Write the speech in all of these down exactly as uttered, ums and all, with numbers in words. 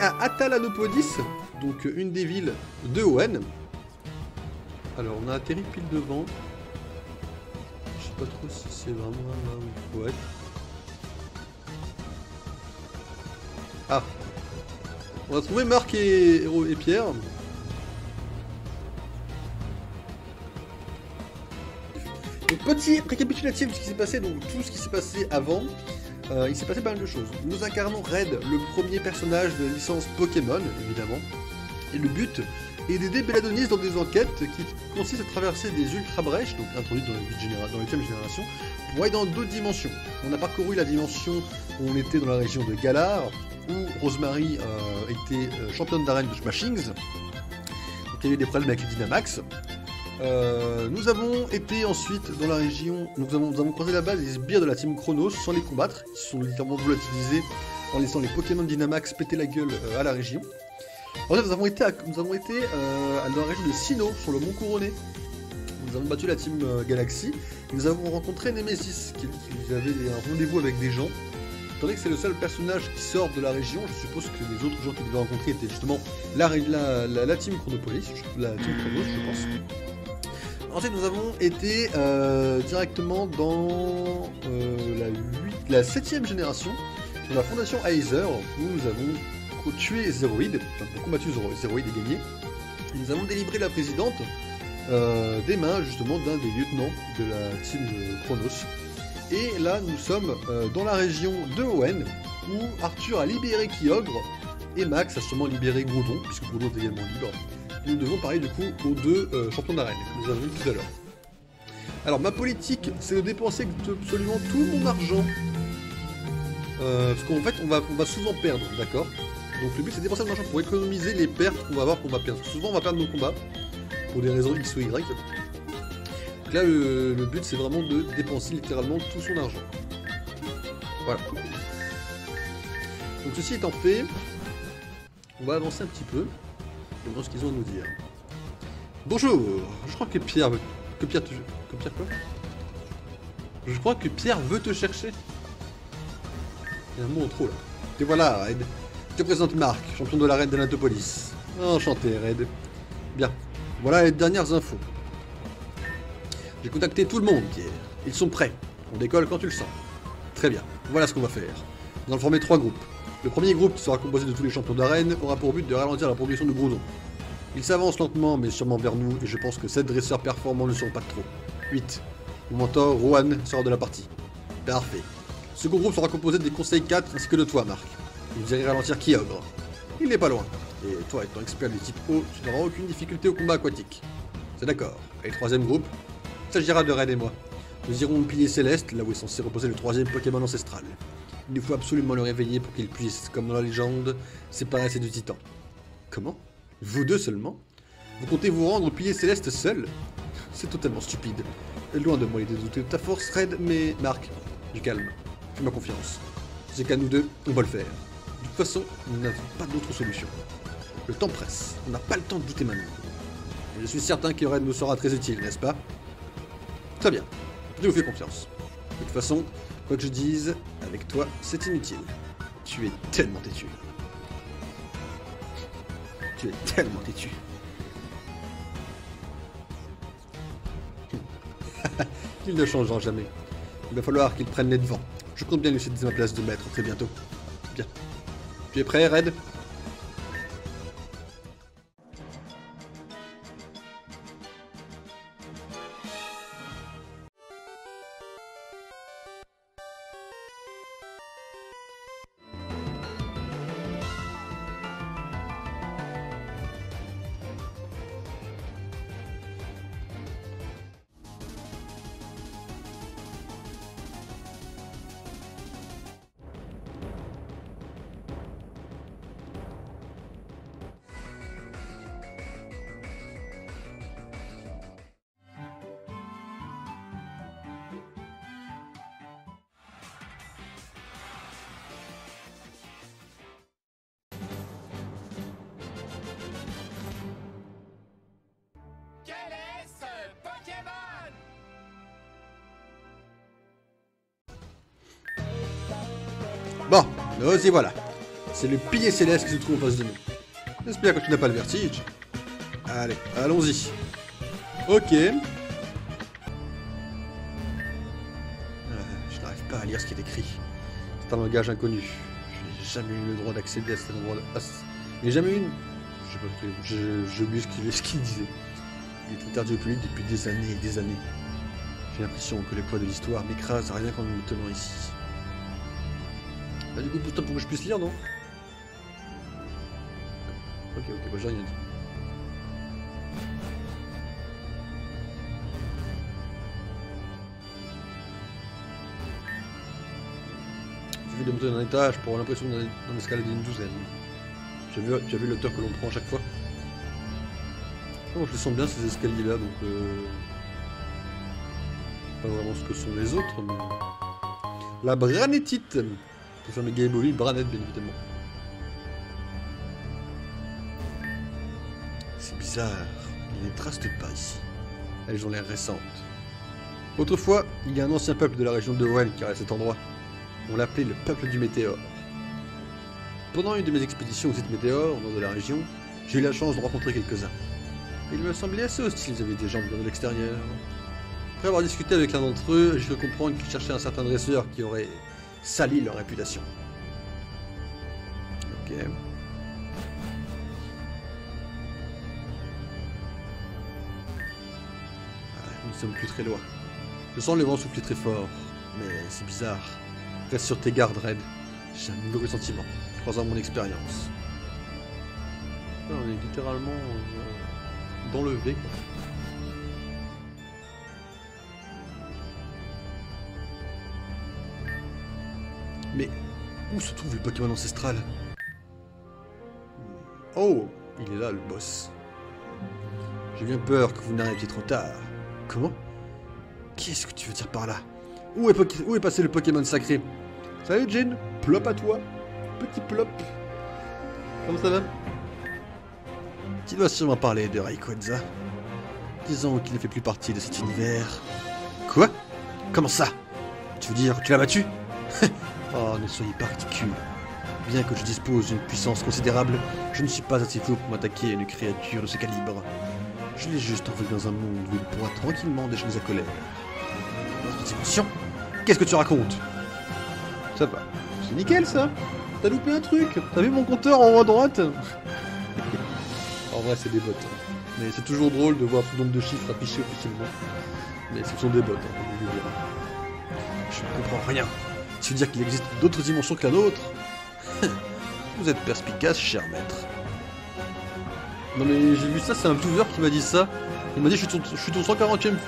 à Atalanopodis, donc une des villes de Hoenn. Alors on a atterri pile devant. Je sais pas trop si c'est vraiment là où il faut être. Ah, on a trouvé Marc et, et Pierre. Petit récapitulatif de ce qui s'est passé, donc tout ce qui s'est passé avant, euh, il s'est passé pas mal de choses. Nous incarnons Red, le premier personnage de la licence Pokémon, évidemment, et le but est d'aider Belladonis dans des enquêtes qui consistent à traverser des ultra-brèches, donc introduites dans la huitième génération, pour aller dans deux dimensions. On a parcouru la dimension où on était dans la région de Galar, où Rosemary euh, était euh, championne d'arène de Smashings, donc il y a eu des problèmes avec le Dynamax. Euh, nous avons été ensuite dans la région, nous avons, nous avons croisé la base des sbires de la team Chronos sans les combattre, ils se sont littéralement volatilisés en laissant les Pokémon Dynamax péter la gueule euh, à la région. Ensuite nous avons été, à, nous avons été euh, dans la région de Sinnoh, sur le Mont Couronné, nous avons battu la team euh, Galaxy, nous avons rencontré Némésis qui, qui avait un rendez-vous avec des gens. Tandis que c'est le seul personnage qui sort de la région, je suppose que les autres gens qu'il devait rencontrer étaient justement la, la, la, la team Chronopolis, la team Chronos je pense. Ensuite nous avons été euh, directement dans euh, la septième génération, dans la fondation Heiser, où nous avons tué Zeroïdes, enfin combattu Zeroïdes et gagné. Et nous avons délivré la présidente euh, des mains justement d'un des lieutenants de la team de Chronos. Et là nous sommes euh, dans la région de Owen, où Arthur a libéré Kyogre, et Max a justement libéré Groudon, puisque Groudon est également libre. Nous devons parler du coup aux deux euh, champions d'arène que nous avons vu tout à l'heure. Alors ma politique, c'est de dépenser absolument tout mon argent. Euh, parce qu'en fait on va, on va souvent perdre, d'accord. Donc le but c'est de dépenser mon argent pour économiser les pertes qu'on va avoir, qu'on va perdre. Souvent on va perdre nos combats, pour des raisons X ou Y. Donc là le, le but c'est vraiment de dépenser littéralement tout son argent. Voilà. Donc ceci étant fait, on va avancer un petit peu. Je vois ce qu'ils ont à nous dire. Bonjour. Je crois que Pierre... Que Pierre te... Que Pierre quoi? Je crois que Pierre veut te chercher. Il y a un mot en trop là. Te voilà, Red. Je te présente Marc, champion de l'arène de l'Atalanopodis. Enchanté, Red. Bien. Voilà les dernières infos. J'ai contacté tout le monde, Pierre. Ils sont prêts. On décolle quand tu le sens. Très bien. Voilà ce qu'on va faire. Nous allons former trois groupes. Le premier groupe, qui sera composé de tous les champions d'arène, aura pour but de ralentir la progression de Groudon. Il s'avance lentement, mais sûrement vers nous, et je pense que sept dresseurs performants ne seront pas trop. huit. Mon mentor, Rohan, sera de la partie. Parfait. Ce groupe sera composé des conseils quatre ainsi que de toi, Marc. Vous irez ralentir Kyogre. Il n'est pas loin. Et toi, étant expert du type O, tu n'auras aucune difficulté au combat aquatique. C'est d'accord. Et le troisième groupe, il s'agira de Ren et moi. Nous irons au pilier céleste, là où est censé reposer le troisième Pokémon ancestral. Il nous faut absolument le réveiller pour qu'il puisse, comme dans la légende, séparer du titan. Comment? Vous deux seulement? Vous comptez vous rendre au pilier céleste seul? C'est totalement stupide. Loin de moi l'idée de douter de ta force, Red, mais... Marc, du calme. Fais-moi confiance. C'est qu'à nous deux, on va le faire. De toute façon, nous n'avons pas d'autre solution. Le temps presse. On n'a pas le temps de douter maintenant. Et je suis certain que Red nous sera très utile, n'est-ce pas? Très bien. Je vous fais confiance. De toute façon... Quoi que je dise, avec toi, c'est inutile. Tu es tellement têtu. Tu es tellement têtu. Il ne changera jamais. Il va falloir qu'il prenne les devants. Je compte bien lui céder ma place de maître très bientôt. Bien. Tu es prêt, Red ? Bon, nous y voilà. C'est le pilier céleste qui se trouve en face de nous. J'espère que tu n'as pas le vertige. Allez, allons-y. Ok. Euh, je n'arrive pas à lire ce qui est écrit. C'est un langage inconnu. Je n'ai jamais eu le droit d'accéder à cet endroit. De... Ah, je n'ai jamais eu... Je sais pas, j'ai oublié ce qu'il disait. Il est interdit au public depuis des années et des années. J'ai l'impression que le poids de l'histoire m'écrase rien qu'en me tenant ici. Bah du coup, pousse-toi pour que je puisse lire, non? Ok, ok, bah j'ai rien dit. Il suffit de monter d'un étage pour avoir l'impression d'en escalader une douzaine. Tu as vu, tu as vu l'auteur que l'on prend à chaque fois? Oh, je les sens bien ces escaliers-là, donc... Euh... pas vraiment ce que sont les autres, mais... La branétite. Pour faire mes Evoli, branette, bien évidemment. C'est bizarre, il y a des traces de pas ici. Elles ont l'air récentes. Autrefois, il y a un ancien peuple de la région de Hoenn qui est à cet endroit. On l'appelait le peuple du météore. Pendant une de mes expéditions au site météore, au nord de la région, j'ai eu la chance de rencontrer quelques-uns. Il me semblait assez hostile, ils avaient des jambes de l'extérieur. Après avoir discuté avec l'un d'entre eux, j'ai pu comprendre qu'ils cherchaient un certain dresseur qui aurait sali leur réputation. Ok. Ah, nous ne sommes plus très loin. Je sens le vent souffler très fort, mais c'est bizarre. Reste sur tes gardes, Ren. J'ai un mauvais sentiment, croisant mon expérience. Ah, on est littéralement euh, dans le V, quoi. Mais où se trouve le Pokémon ancestral? Oh, il est là, le boss. J'ai bien peur que vous n'arriviez trop tard. Comment? Qu'est-ce que tu veux dire par là? Où est, Poké où est passé le Pokémon sacré? Salut, Jin. Plop à toi. Petit plop. Comment ça va? Tu dois sûrement parler de Rayquaza. Disons qu'il ne fait plus partie de cet univers. Quoi? Comment ça? Tu veux dire, tu l'as battu? Oh, ne soyez pas ridicule. Bien que je dispose d'une puissance considérable, je ne suis pas assez fou pour m'attaquer à une créature de ce calibre. Je l'ai juste envoyé dans un monde où il pourra tranquillement déchaîner sa colère. Dans cette dimension, qu'est-ce que tu racontes? Ça va. C'est nickel, ça. T'as loupé un truc. T'as vu mon compteur en haut à droite? En vrai, c'est des bots. Hein. Mais c'est toujours drôle de voir ce nombre de chiffres affichés officiellement. Mais ce sont des bots, hein, vous le direz. Je ne comprends rien. Tu veux dire qu'il existe d'autres dimensions que la nôtre? Vous êtes perspicace, cher maître. Non mais j'ai vu ça, c'est un viewer qui m'a dit ça. Il m'a dit, je suis ton, je suis ton cent quarantième,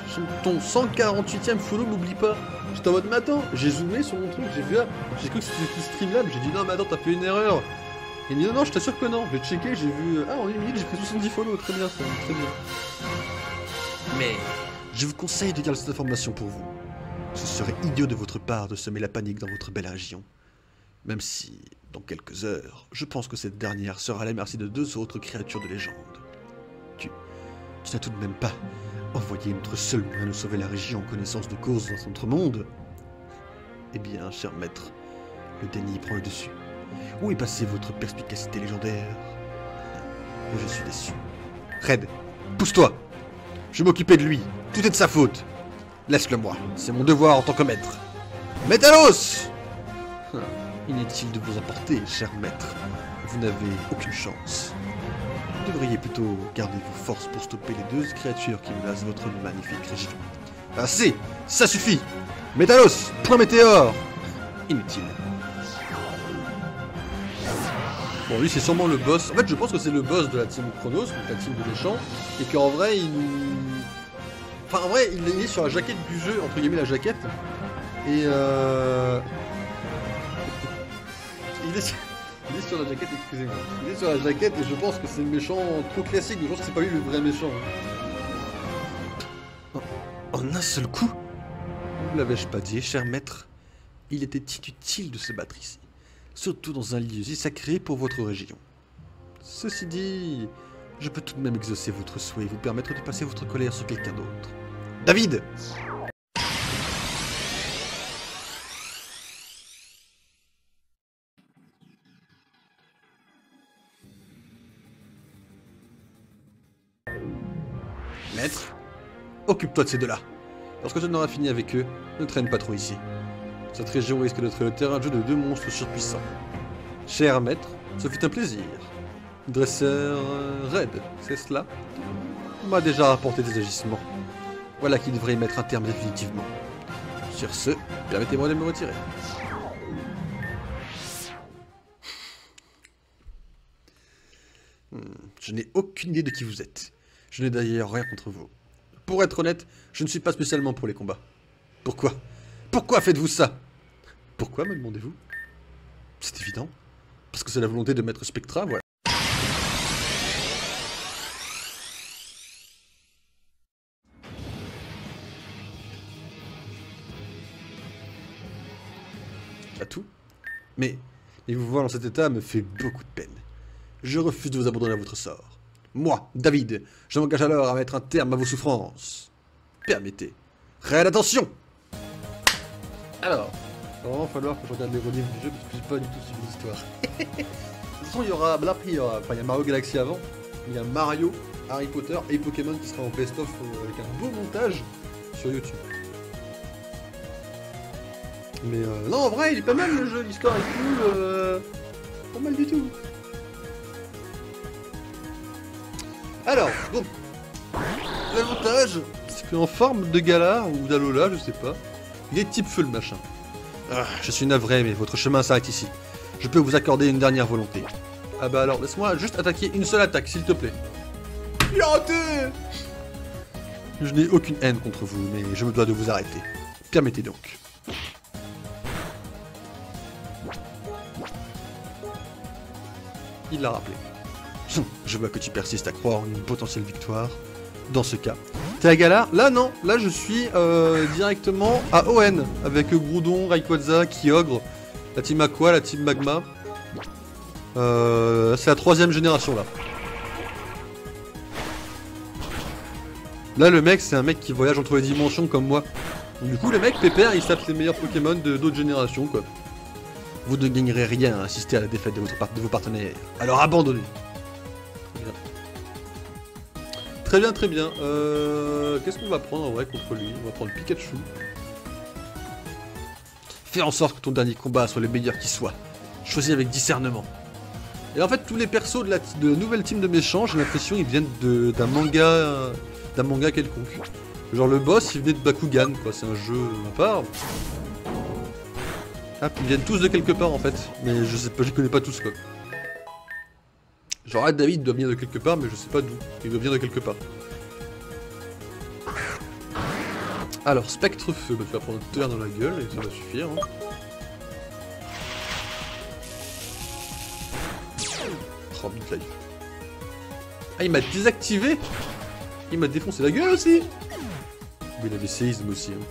ton cent quarante-huitième follow, n'oublie pas. J'étais en mode, mais attends, j'ai zoomé sur mon truc, j'ai vu là, j'ai cru que c'était streamlab, j'ai dit non mais attends, t'as fait une erreur. Il m'a dit non, non, je t'assure que non, j'ai checké, j'ai vu, ah en une minute j'ai pris soixante-dix follow, très bien ça, très bien. Mais, je vous conseille de garder cette information pour vous. Ce serait idiot de votre part de semer la panique dans votre belle région. Même si, dans quelques heures, je pense que cette dernière sera à la merci de deux autres créatures de légende. Tu, tu n'as tout de même pas envoyé notre seul moyen de sauver la région en connaissance de cause dans notre monde? Eh bien, cher maître, le déni prend le dessus. Où est passée votre perspicacité légendaire? Et je suis déçu. Red, pousse-toi! Je m'occupais de lui, tout est de sa faute! Laisse-le moi, c'est mon devoir en tant que maître. Métalosse! Inutile de vous emporter, cher maître. Vous n'avez aucune chance. Vous devriez plutôt garder vos forces pour stopper les deux créatures qui menacent votre magnifique région. Assez! Ça suffit! Métalosse! Point météore! Inutile. Bon, lui, c'est sûrement le boss. En fait, je pense que c'est le boss de la team Chronos, donc la team de méchants, et qu'en vrai, il nous... Enfin, en vrai, il est sur la jaquette du jeu, entre guillemets la jaquette. Et euh... il, est sur... il est sur la jaquette, excusez-moi. Il est sur la jaquette et je pense que c'est le méchant trop classique. Je pense que c'est pas lui le vrai méchant. En, en un seul coup, vous l'avais-je pas dit, cher maître? Il était inutile de se battre ici. Surtout dans un lieu si sacré pour votre région. Ceci dit, je peux tout de même exaucer votre souhait et vous permettre de passer votre colère sur quelqu'un d'autre. David! planète. Occupe-toi de ces deux-là. Lorsque tu en auras fini avec eux, ne traîne pas trop ici. Cette région risque d'être le terrain de jeu de deux monstres surpuissants. Cher maître, ce fut un plaisir. Dresseur Red, c'est cela? On m'a déjà rapporté des agissements. Voilà qui devrait y mettre un terme définitivement. Sur ce, permettez-moi de me retirer. Hmm, je n'ai aucune idée de qui vous êtes. Je n'ai d'ailleurs rien contre vous. Pour être honnête, je ne suis pas spécialement pour les combats. Pourquoi? Pourquoi faites-vous ça? Pourquoi, me demandez-vous? C'est évident. Parce que c'est la volonté de Maître Spectra, voilà. Pas tout. Mais, mais vous voir dans cet état me fait beaucoup de peine. Je refuse de vous abandonner à votre sort. Moi, David, je m'engage alors à mettre un terme à vos souffrances. Permettez. Réelle attention! Alors, il va vraiment falloir que je regarde les reliefs du jeu parce que je ne suis pas du tout suivi l'histoire. De toute façon, il y aura. Là, il y aura. Enfin, il y a Mario Galaxy avant, il y a Mario, Harry Potter et Pokémon qui sera en best-of avec un beau montage sur YouTube. Mais euh, non, en vrai, il est pas mal le jeu, l'histoire est cool. Euh, pas mal du tout. Alors, donc, l'avantage, c'est qu'en forme de Galar ou d'Alola, je sais pas, il est type feu le machin. Ah, je suis navré, mais votre chemin s'arrête ici. Je peux vous accorder une dernière volonté. Ah bah alors, laisse-moi juste attaquer une seule attaque, s'il te plaît. Il a raté! Je n'ai aucune haine contre vous, mais je me dois de vous arrêter. Permettez donc. Il l'a rappelé. Je vois que tu persistes à croire en une potentielle victoire. Dans ce cas, t'es à Galar? Là non, là je suis euh, directement à Hoenn avec Groudon, Rayquaza, Kyogre, la team Aqua, la team Magma. Euh, c'est la troisième génération là. Là le mec c'est un mec qui voyage entre les dimensions comme moi. Du coup le mec pépère il sape les meilleurs Pokémon de d'autres générations quoi. Vous ne gagnerez rien à assister à la défaite de, votre part de vos partenaires. Alors abandonnez. Très bien, très bien. Euh, Qu'est-ce qu'on va prendre en vrai contre lui? On va prendre Pikachu. Fais en sorte que ton dernier combat soit le meilleur qui soit. Choisis avec discernement. Et en fait, tous les persos de la, de la nouvelle team de méchants, j'ai l'impression ils viennent d'un manga, d'un manga quelconque. Genre le boss, il venait de Bakugan, quoi. C'est un jeu à part. Ah, puis ils viennent tous de quelque part en fait. Mais je sais pas, je les connais pas tous quoi. Genre, ah, David doit venir de quelque part, mais je sais pas d'où. Il doit venir de quelque part. Alors, Spectre Feu, bah, tu vas prendre un tonnerre dans la gueule et ça va suffire. Hein. Oh, big life. Ah, il m'a désactivé! Il m'a défoncé la gueule aussi! Oui, il a des séismes aussi. Hein.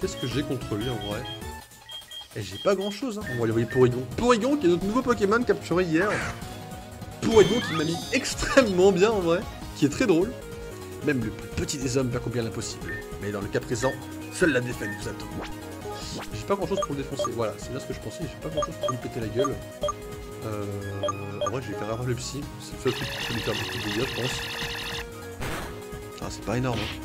Qu'est-ce que j'ai contre lui en vrai? Et j'ai pas grand chose, hein. On va aller voir Porygon. Porygon qui est notre nouveau Pokémon capturé hier. Porygon qui m'a mis extrêmement bien en vrai, qui est très drôle. Même le plus petit des hommes perd combien l'impossible. Mais dans le cas présent, seule la défaite nous attend. J'ai pas grand chose pour le défoncer. Voilà, c'est bien ce que je pensais. J'ai pas grand chose pour lui péter la gueule. Euh, en vrai, je vais faire avoir le psy. C'est le seul truc qui peut lui faire beaucoup de dégâts, je pense. Ah, c'est pas énorme. Hein.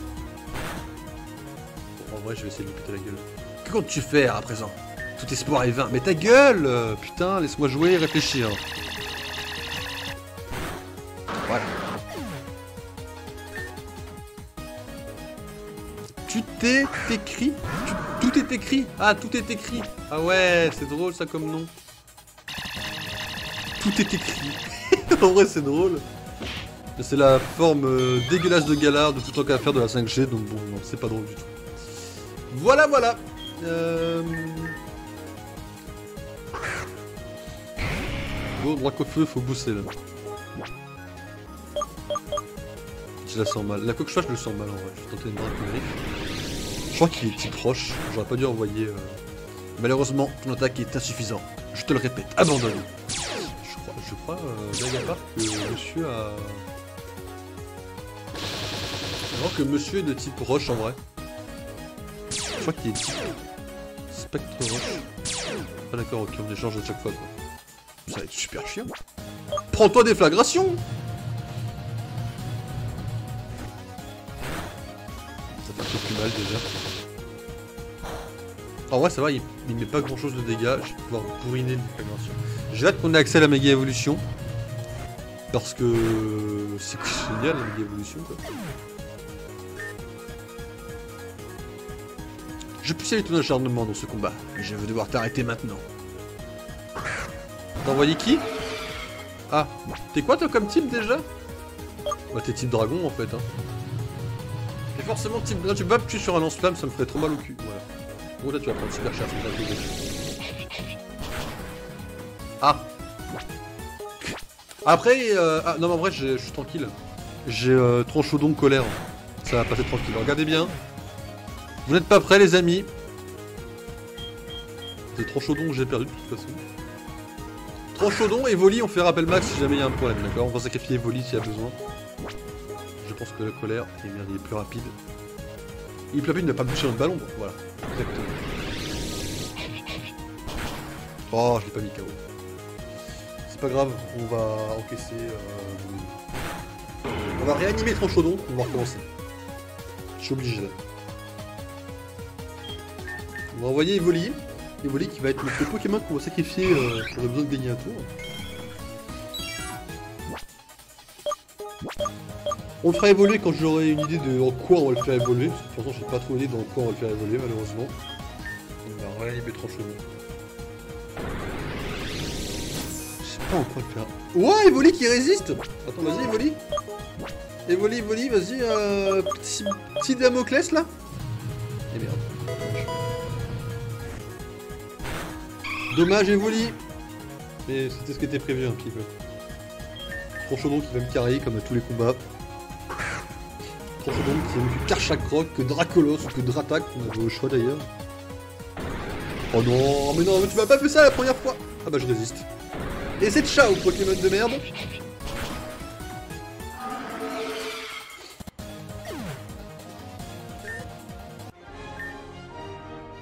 En vrai, je vais essayer de lui péter la gueule. Que comptes-tu faire à présent? Tout espoir est vain. Mais ta gueule! Putain, laisse-moi jouer et réfléchir. Voilà. Tu t'es écrit? Tu, tout est écrit? Ah, tout est écrit. Ah ouais, c'est drôle ça comme nom. Tout est écrit. En vrai, c'est drôle. C'est la forme euh, dégueulasse de Galar de tout temps qu'à faire de la cinq G, donc bon, non, c'est pas drôle du tout. Voilà, voilà. Euh... Bon, Dracaufeu, faut booster là. Je la sens mal. La coque je le sens mal en vrai. Je vais tenter une Dracaufeu. Je crois qu'il est petit proche. J'aurais pas dû envoyer. Euh... Malheureusement, ton attaque est insuffisante. Je te le répète, abandonne. Je crois, je crois, euh, blague à part, que monsieur a. Alors que monsieur est de type roche en vrai. Je crois qu'il est de type. Spectre roche. Ah d'accord, ok, on échange à chaque fois quoi. Ça va être super chiant. Prends-toi des flagrations. pas trop plus mal déjà. En vrai ça va, il, il met pas grand chose de dégâts, je vais pouvoir bourriner de dimension. J'ai hâte qu'on ait accès à la méga évolution. Parce que c'est génial la méga évolution quoi. Je puisse aller ton acharnement dans ce combat, mais je veux devoir t'arrêter maintenant. T'as envoyé qui? Ah, t'es quoi toi comme type déjà? Bah t'es type dragon en fait hein. T'es forcément type... Là tu vas me tuer sur un lance-flamme, ça me ferait trop mal au cul. Voilà. Bon là tu vas prendre super cher, c'est pas dégueu. Ah. Après... Euh... Ah non mais en vrai je suis tranquille. J'ai euh, Tranchodon de colère. Ça va passer tranquille, regardez bien. Vous n'êtes pas prêts les amis. C'est Tranchodon que j'ai perdu de toute façon. Tranchodon, Evoli, on fait rappel max si jamais il y a un problème, d'accord? On va sacrifier Evoli s'il y a besoin. Je pense que la colère, et merde il est plus rapide. Il est plus rapide, il n'a pas bouché notre ballon, voilà. Exactement. Oh, je l'ai pas mis K O. C'est pas grave, on va encaisser... Euh... On va réanimer Tranchodon, on va recommencer. Je suis obligé là. On va envoyer Evoli, Evoli qui va être notre Pokémon qu'on va sacrifier euh, pour le besoin de gagner un tour. On le fera évoluer quand j'aurai une idée de en quoi on va le faire évoluer, parce que pour l'instant j'ai pas trop idée dans quoi on va le faire évoluer malheureusement. On va réanimer Tranchodon. Je sais pas en quoi le faire. Ouah Evoli qui résiste. Attends vas-y Evoli. Evoli, Evoli, vas-y euh, petit, petit Damoclès là. Et merde. Dommage Evoli. Mais c'était ce qui était prévu un petit peu. Tranchodon qui va me carrer comme à tous les combats. Tranchodon qui a eu Karchakroc, que Dracolos, que Dratak, qu'on avait au choix d'ailleurs. Oh non, mais non, mais tu m'as pas fait ça la première fois. Ah bah je résiste. Et c'est ciao Pokémon de merde.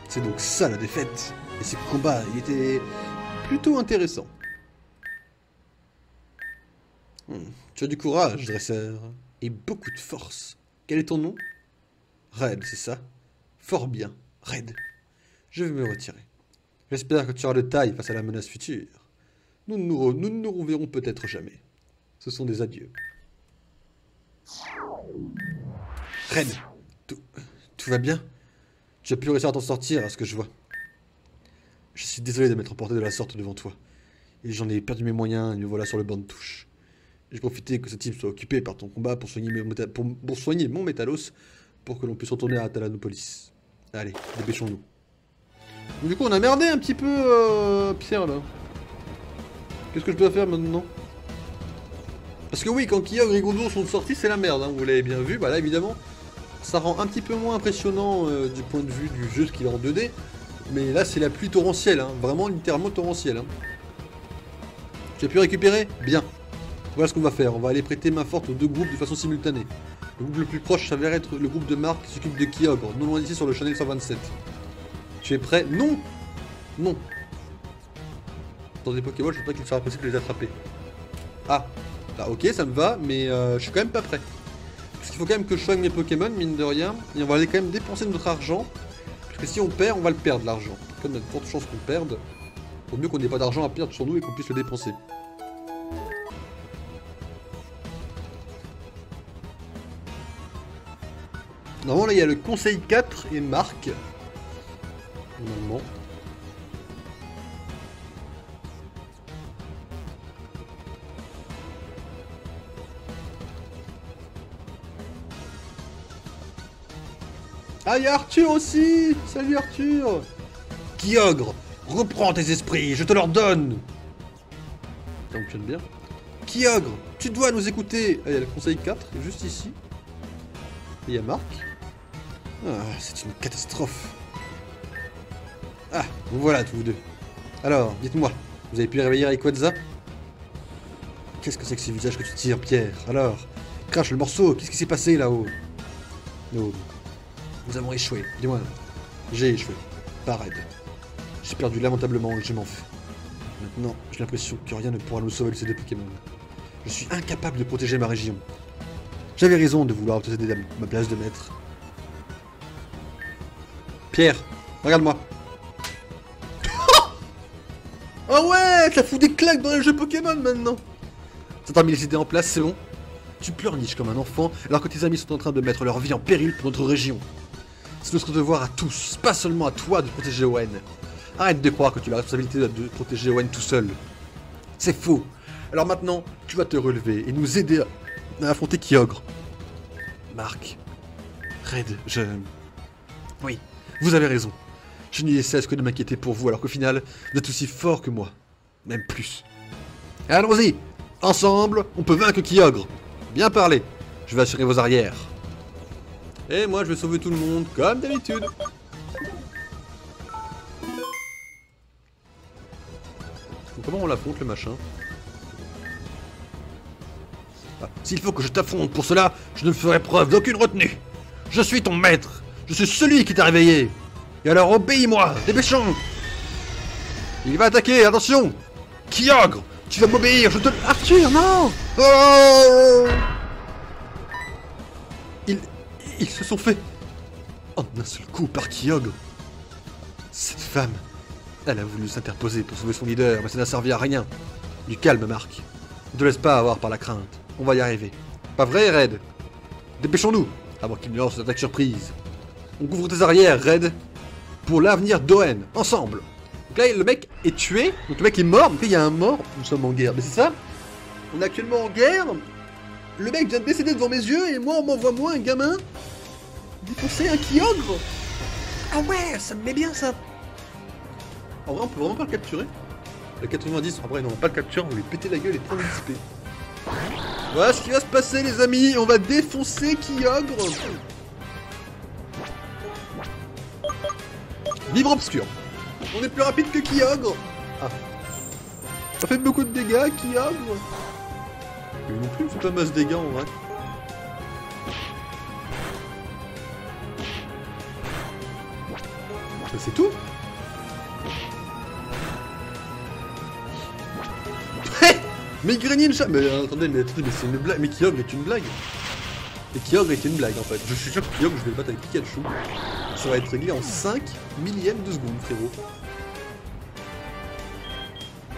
C'est donc ça la défaite. Et ce combat, il était plutôt intéressant. Hmm. Tu as du courage, dresseur. Et beaucoup de force. Quel est ton nom? Red, c'est ça? Fort bien, Red. Je vais me retirer. J'espère que tu auras de taille face à la menace future. Nous ne nous, nous, nous reverrons peut-être jamais. Ce sont des adieux. Red, tout, tout va bien? Tu as pu réussir à t'en sortir, à ce que je vois. Je suis désolé de m'être emporté de la sorte devant toi. Et j'en ai perdu mes moyens et me voilà sur le banc de touche. J'ai profité que ce type soit occupé par ton combat pour soigner, mes pour, pour soigner mon Métalosse pour que l'on puisse retourner à Atalanopodis. Allez, dépêchons-nous. Du coup, on a merdé un petit peu euh, Pierre là. Qu'est-ce que je dois faire maintenant? Parce que oui, quand Kyogre et Groudon sont sortis, c'est la merde. Hein, vous l'avez bien vu, bah là évidemment, ça rend un petit peu moins impressionnant euh, du point de vue du jeu ce qu'il est en deux D. Mais là, c'est la pluie torrentielle, hein. Vraiment littéralement torrentielle. Hein. Tu as pu récupérer? Bien. Voilà ce qu'on va faire. On va aller prêter main forte aux deux groupes de façon simultanée. Le groupe le plus proche s'avère être le groupe de Marc qui s'occupe de Kyogre, non loin d'ici sur le Channel cent vingt-sept. Tu es prêt? Non! Non. Dans des Pokéballs, je ne sais pas qu'il sera possible de les attraper. Ah. Là, ok, ça me va, mais euh, je suis quand même pas prêt. Parce qu'il faut quand même que je soigne mes Pokémon, mine de rien. Et on va aller quand même dépenser notre argent. Parce que si on perd, on va le perdre l'argent. Comme il y a de fortes chances qu'on perde, vaut mieux qu'on n'ait pas d'argent à perdre sur nous et qu'on puisse le dépenser. Normalement, là, il y a le conseil quatre et Marc. Normalement. Ah, y'a Arthur aussi! Salut Arthur! Kyogre, reprends tes esprits, je te leur donne! Ça fonctionne bien. Kyogre, tu dois nous écouter! Ah, y'a le conseil quatre, juste ici. Et y'a Marc. Ah, c'est une catastrophe. Ah, vous voilà tous vous deux. Alors, dites-moi, vous avez pu réveiller Rayquaza? Qu'est-ce que c'est que ce visage que tu tires, Pierre? Alors, crache le morceau, qu'est-ce qui s'est passé là-haut? No. Nous avons échoué, dis-moi. J'ai échoué, pas raide. J'ai perdu lamentablement et je m'en fais. Maintenant, j'ai l'impression que rien ne pourra nous sauver de ces deux Pokémon. Je suis incapable de protéger ma région. J'avais raison de vouloir obtenir ma place de maître. Pierre, regarde-moi. Ah ouais, ça fout des claques dans les jeux Pokémon maintenant. T'as mis les idées en place, c'est bon. Tu pleurniches comme un enfant alors que tes amis sont en train de mettre leur vie en péril pour notre région. C'est notre devoir à tous, pas seulement à toi, de protéger Owen. Arrête de croire que tu as la responsabilité de protéger Owen tout seul. C'est faux. Alors maintenant, tu vas te relever et nous aider à affronter Kyogre. Marc, Red, je... Oui, vous avez raison. Je n'y cesse que de m'inquiéter pour vous alors qu'au final, vous êtes aussi fort que moi. Même plus. Allons-y. Ensemble, on peut vaincre Kyogre. Bien parlé. Je vais assurer vos arrières. Et moi, je vais sauver tout le monde, comme d'habitude. Comment on l'affronte, le machin? Ah, s'il faut que je t'affronte pour cela, je ne ferai preuve d'aucune retenue. Je suis ton maître. Je suis celui qui t'a réveillé. Et alors, obéis-moi, dépêchons. Il va attaquer, attention. Kyogre, tu vas m'obéir, je te... Arthur, non. Oh, Ils... Ils se sont fait... En un seul coup, par Kyogre. Cette femme... Elle a voulu s'interposer pour sauver son leader, mais ça n'a servi à rien. Du calme, Marc. Ne te laisse pas avoir par la crainte. On va y arriver. Pas vrai, Red? Dépêchons-nous, avant qu'il ne lance une attaque surprise. On couvre tes arrières, Red, pour l'avenir d'Owen, ensemble. Donc là, le mec est tué, donc le mec est mort, donc là, il y a un mort, nous sommes en guerre. Mais c'est ça? On est actuellement en guerre, le mec vient de décéder devant mes yeux, et moi, on m'envoie, moi, un gamin, défoncer un Kyogre. Ah ouais, ça me met bien, ça. En vrai, on peut vraiment pas le capturer. Le quatre-vingt-dix, en vrai, non, on va pas le capturer, on va lui péter la gueule et prendre l'X P. Voilà ce qui va se passer, les amis. On va défoncer Kyogre. Libre obscur. On est plus rapide que Kyogre. Ah. Ça fait beaucoup de dégâts, Kyogre. Mais non plus, il me fait pas masse dégâts, en vrai. Ça, c'est tout. Mais Greninja, mais euh, attendez, mais, mais c'est une blague, mais Kyogre est une blague. Et Kyogre est une blague en fait. Je suis sûr que Kyogre, je vais le battre avec Pikachu. Ça va être réglé en cinq millièmes de seconde, frérot.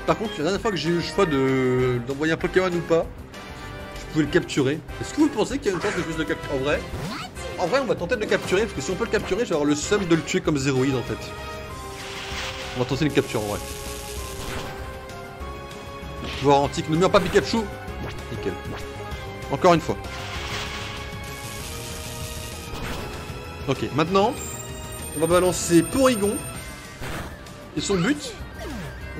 Par contre, la dernière fois que j'ai eu le choix de d'envoyer un Pokémon ou pas, je pouvais le capturer. Est-ce que vous pensez qu'il y a une chance que je puisse le capturer? En vrai, en vrai, on va tenter de le capturer, parce que si on peut le capturer, je vais avoir le seum de le tuer comme Zeroïdes en fait. On va tenter de le capturer en vrai. Voir antique, ne meurs pas Pikachu. Nickel. Encore une fois. Ok, maintenant, on va balancer Porygon. Et son but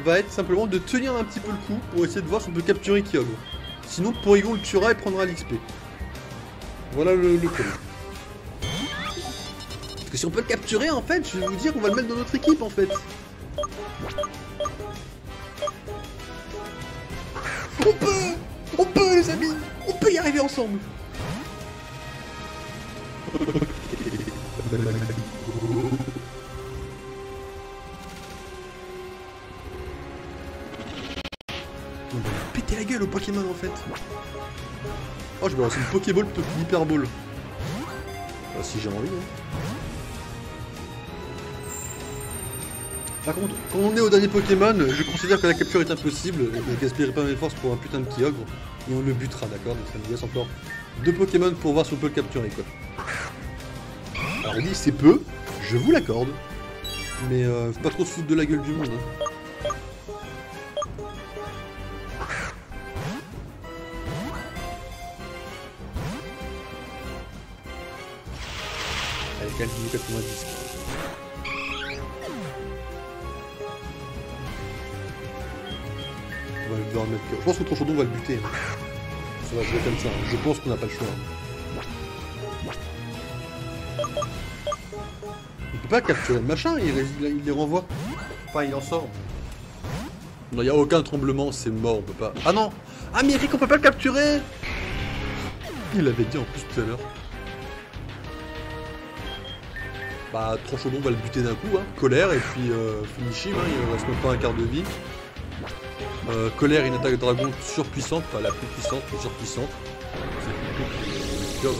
va être simplement de tenir un petit peu le coup pour essayer de voir si on peut capturer Kyogre. Sinon, Porygon le tuera et prendra l'X P. Voilà le plan. Parce que si on peut le capturer, en fait, je vais vous dire qu'on va le mettre dans notre équipe, en fait. On peut! On peut, les amis! On peut y arriver ensemble! On va péter la gueule au Pokémon en fait! Oh, je vais lancer une Pokéball plutôt qu'une Hyperball! Ah, si j'ai envie, hein. Par contre, quand on est au dernier Pokémon, je considère que la capture est impossible, je ne gaspillerai pas mes forces pour un putain de Kyogre, et on le butera, d'accord? Donc ça nous laisse encore deux Pokémon pour voir si on peut le capturer, quoi. Alors oui, c'est peu, je vous l'accorde, mais euh, faut pas trop se foutre de la gueule du monde, hein. Allez, quand même, quatre-vingt-dix. On va devoir mettre... Je pense que Tranchodon va le buter. Hein. Ça va jouer comme ça. Hein. Je pense qu'on n'a pas le choix. Hein. Il peut pas capturer le machin, il, il les renvoie. Enfin, il en sort. Non, il n'y a aucun tremblement, c'est mort, on peut pas... Ah non! Ah mais Eric, on peut pas le capturer! Il avait dit en plus tout à l'heure. Bah, Tranchodon va le buter d'un coup, hein. Colère, et puis euh, finishim, hein. Il ne reste même pas un quart de vie. Euh, colère, une attaque de dragon surpuissante, enfin la plus puissante, plus surpuissante. C'est plus puissante.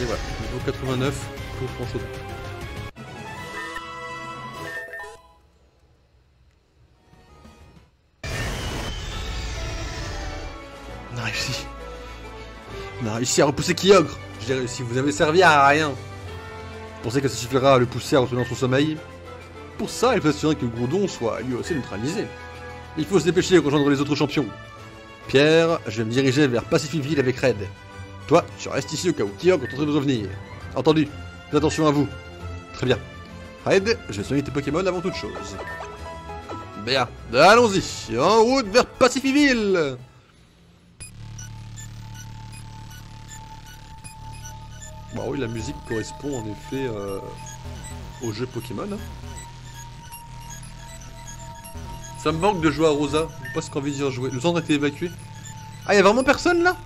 Et voilà, niveau quatre-vingt-neuf pour Tranchodon. On a réussi. On a réussi à repousser Kyogre. Je dirais, si vous avez servi à rien, vous pensez que ça suffira à le pousser à retenir son sommeil? Pour ça, il faut s'assurer que Groudon soit lui aussi neutralisé. Il faut se dépêcher et rejoindre les autres champions. Pierre, je vais me diriger vers Pacificville avec Red. Toi, tu restes ici au cas où Kyogre tenterait de revenir. Entendu. Faites attention à vous. Très bien. Red, je vais soigner tes Pokémon avant toute chose. Bien, allons-y. En route vers Pacificville. Bon, oui, la musique correspond en effet euh, au jeu Pokémon. Ça me manque de jouer à Rosa, je sais pas ce qu'on veut dire jouer. Le centre a été évacué. Ah, y'a vraiment personne là?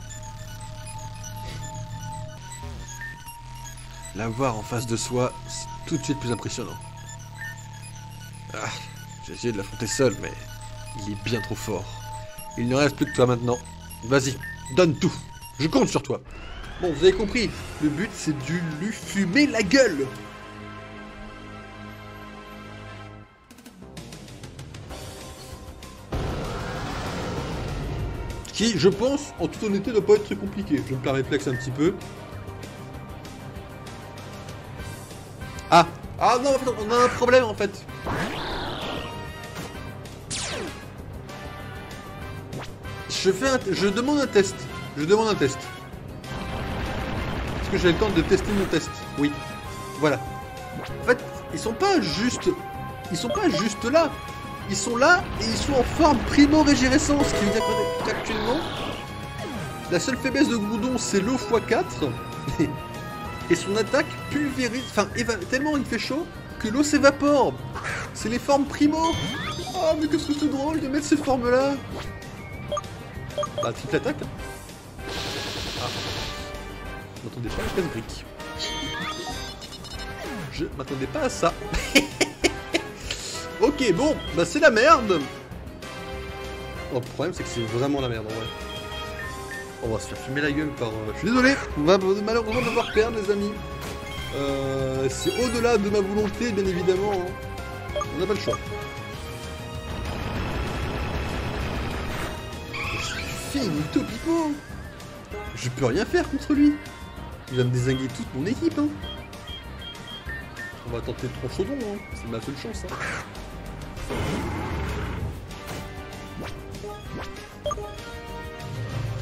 La voir en face de soi, c'est tout de suite plus impressionnant. Ah, j'ai essayé de l'affronter seul, mais il est bien trop fort. Il ne reste plus que toi maintenant. Vas-y, donne tout. Je compte sur toi. Bon, vous avez compris, le but c'est de lui fumer la gueule. Qui, je pense, en toute honnêteté, ne doit pas être très compliqué. Je me la réflexe un petit peu. Ah Ah non, on a un problème, en fait. Je fais un... Je demande un test. Je demande un test. Est-ce que j'ai le temps de tester mon test? Oui. Voilà. En fait, ils sont pas juste... Ils sont pas juste là. Ils sont là et ils sont en forme primo-régérescence, qui veut dire qu'actuellement, la seule faiblesse de Groudon c'est l'eau fois quatre et son attaque pulvérise, enfin tellement il fait chaud que l'eau s'évapore. C'est les formes primo. Oh mais qu'est-ce que c'est drôle de mettre ces formes là. Bah triple attaque. Ah. Je m'attendais pas à la casse-brique. Je m'attendais pas à ça. Ok, bon, bah c'est la merde. Oh, le problème, c'est que c'est vraiment la merde, en vrai. On va se faire fumer la gueule par... Je suis désolé, on va malheureusement devoir perdre, les amis. Euh, c'est au-delà de ma volonté, bien évidemment. Hein. On n'a pas le choix. Je suis finito pipo. Je peux rien faire contre lui. Il va me dézinguer toute mon équipe, hein. On va tenter Tranchodon, hein. C'est ma seule chance, hein.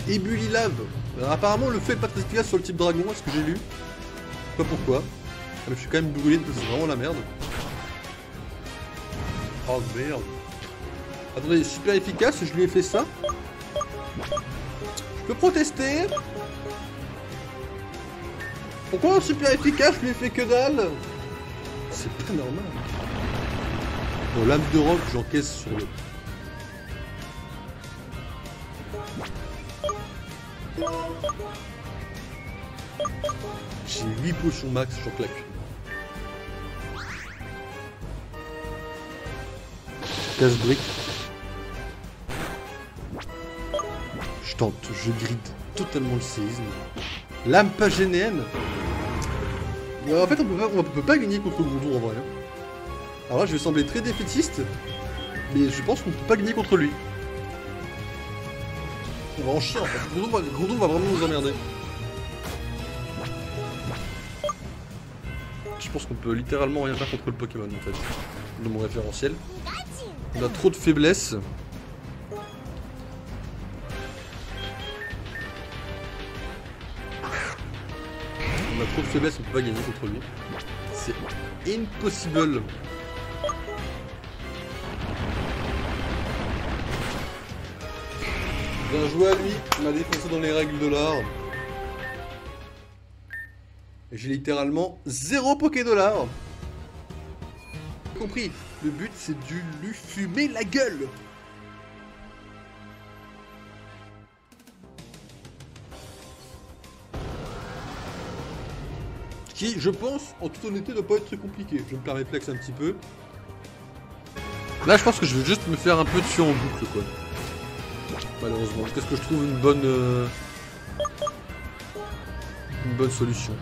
Ébuli lave. Alors, apparemment le feu est pas très efficace sur le type dragon, est-ce que j'ai lu? Je sais pas pourquoi. Mais je suis quand même brûlé parce que c'est vraiment la merde. Oh merde. Attendez, super efficace, je lui ai fait ça. Je peux protester. Pourquoi super efficace, je lui ai fait que dalle? C'est pas normal. Bon, lame de rock, j'encaisse sur le... J'ai huit potions max, j'en claque. Casse-brique. Je tente, je gride totalement le séisme. Lame pagénéenne. En fait, on peut pas, on peut pas gagner contre Groudon en vrai. Alors là, je vais sembler très défaitiste, mais je pense qu'on ne peut pas gagner contre lui. On va en chier en fait. Groudon va, Groudon va vraiment nous emmerder. Je pense qu'on peut littéralement rien faire contre le Pokémon en fait, de mon référentiel. On a trop de faiblesses. On a trop de faiblesses, on ne peut pas gagner contre lui. C'est impossible. Bien joué à lui, il m'a défoncé dans les règles de l'art. J'ai littéralement zéro Pokédollar. Compris, le but c'est de lui fumer la gueule. Qui, je pense, en toute honnêteté, ne doit pas être très compliqué. Je me permets de flex un petit peu. Là, je pense que je vais juste me faire un peu de sur en boucle, quoi. Malheureusement, qu'est-ce que je trouve une bonne... Euh... une bonne solution.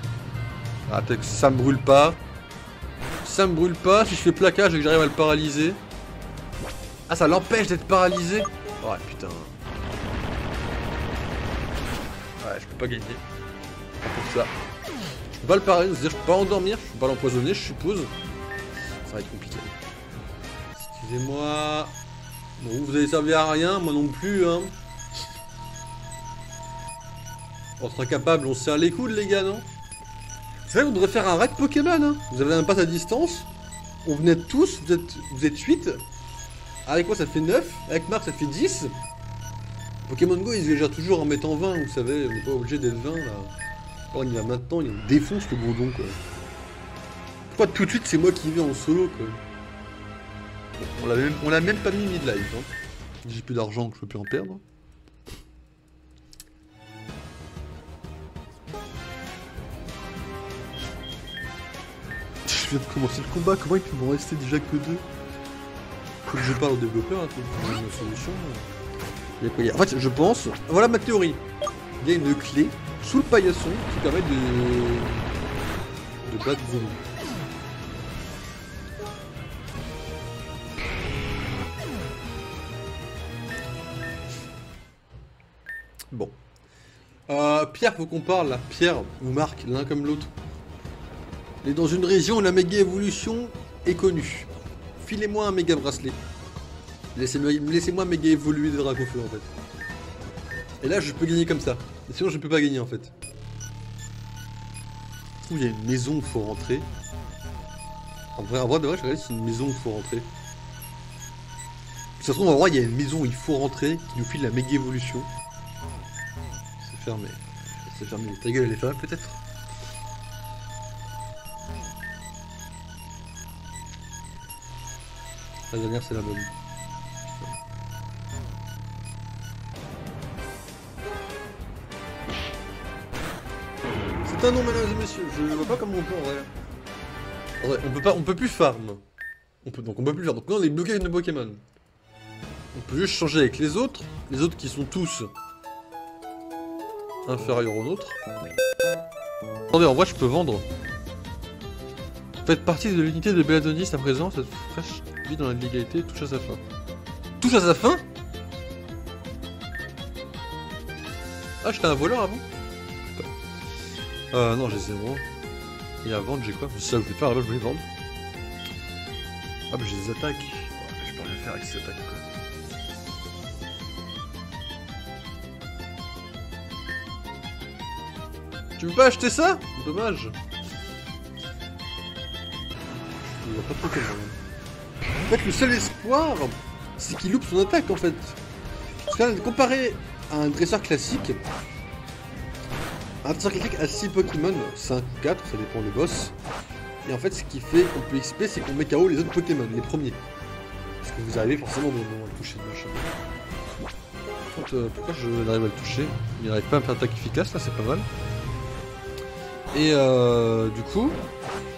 Ah, peut-être que ça me brûle pas. Ça me brûle pas. Si je fais plaquage et que j'arrive à le paralyser. Ah, ça l'empêche d'être paralysé. Oh putain. Ouais, je peux pas gagner. Pour ça. Je peux pas le paralyser, c'est-à-dire je peux pas endormir, je peux pas l'empoisonner, je suppose. Ça va être compliqué. Excusez-moi. Bon, vous avez servi à rien, moi non plus, hein. Entre incapables, on se serre les coudes, les gars, non? C'est vrai, vous devriez faire un raid Pokémon, hein. Vous avez un pass à distance. On venait tous, vous êtes, vous êtes huit. Avec moi, ça fait neuf. Avec Marc, ça fait dix. Pokémon Go, ils se gèrent toujours en mettant vingt, vous savez. On n'est pas obligé d'être vingt, là. Quand il y a maintenant, il nous défonce le Groudon, quoi. Pourquoi tout de suite, c'est moi qui vais en solo, quoi. On l'a même, on l'a même pas mis mid-life, hein. J'ai plus d'argent que je peux plus en perdre. Je viens de commencer le combat, comment il peut m'en rester déjà que deux? Faut que je parle au développeur, hein, pour une solution. Il y a quoi, il y a... En fait, je pense... Voilà ma théorie. Il y a une clé sous le paillasson qui permet de... de battre Voli. Bon. Euh, Pierre, faut qu'on parle là. Pierre ou Marc, l'un comme l'autre. On est dans une région où la méga évolution est connue. Filez-moi un méga bracelet. Laissez-moi laissez méga évoluer de Dracaufeu en fait. Et là, je peux gagner comme ça. Et sinon, je peux pas gagner en fait. Où il y a une maison où il faut rentrer. En vrai, en vrai, de vrai, je regarde, c'est une maison où il faut rentrer. Ça se trouve, en vrai, il y a une maison où il faut rentrer qui nous file la méga évolution. C'est fermé. C'est fermé. Ta gueule, elle est fermée peut-être? La dernière, c'est la bonne. C'est un nom, mesdames et messieurs. Je vois pas comment on peut en vrai. En vrai, on peut pas, on peut plus farm. On peut donc on peut plus faire. Donc là, on est bloqué avec nos Pokémon. On peut juste changer avec les autres, les autres qui sont tous inférieurs aux nôtres. Attendez, en vrai, je peux vendre. Faites partie de l'unité de Belladonis à présent, cette fraîche vie dans la légalité touche à sa fin. Touche à sa fin? Ah, j'étais un voleur avant? Euh, non, j'ai zéro. Et à vendre, j'ai quoi? Ça, je voulais faire, là je voulais vendre. Ah, bah j'ai des attaques. Oh, je peux rien faire avec ces attaques, quoi. Tu veux pas acheter ça? Dommage. Pas trop calme. En fait, le seul espoir, c'est qu'il loupe son attaque en fait. Parce que là, comparé à un dresseur classique, un dresseur classique à six Pokémon, cinq ou quatre, ça dépend le boss. Et en fait, ce qui fait qu'on peut X P, c'est qu'on met K O les autres Pokémon, les premiers. Parce que vous arrivez forcément à le toucher, machin. Par contre, euh, pourquoi je n'arrive à le toucher? Il n'arrive pas à me faire une attaque efficace, là, c'est pas mal. Et euh, du coup,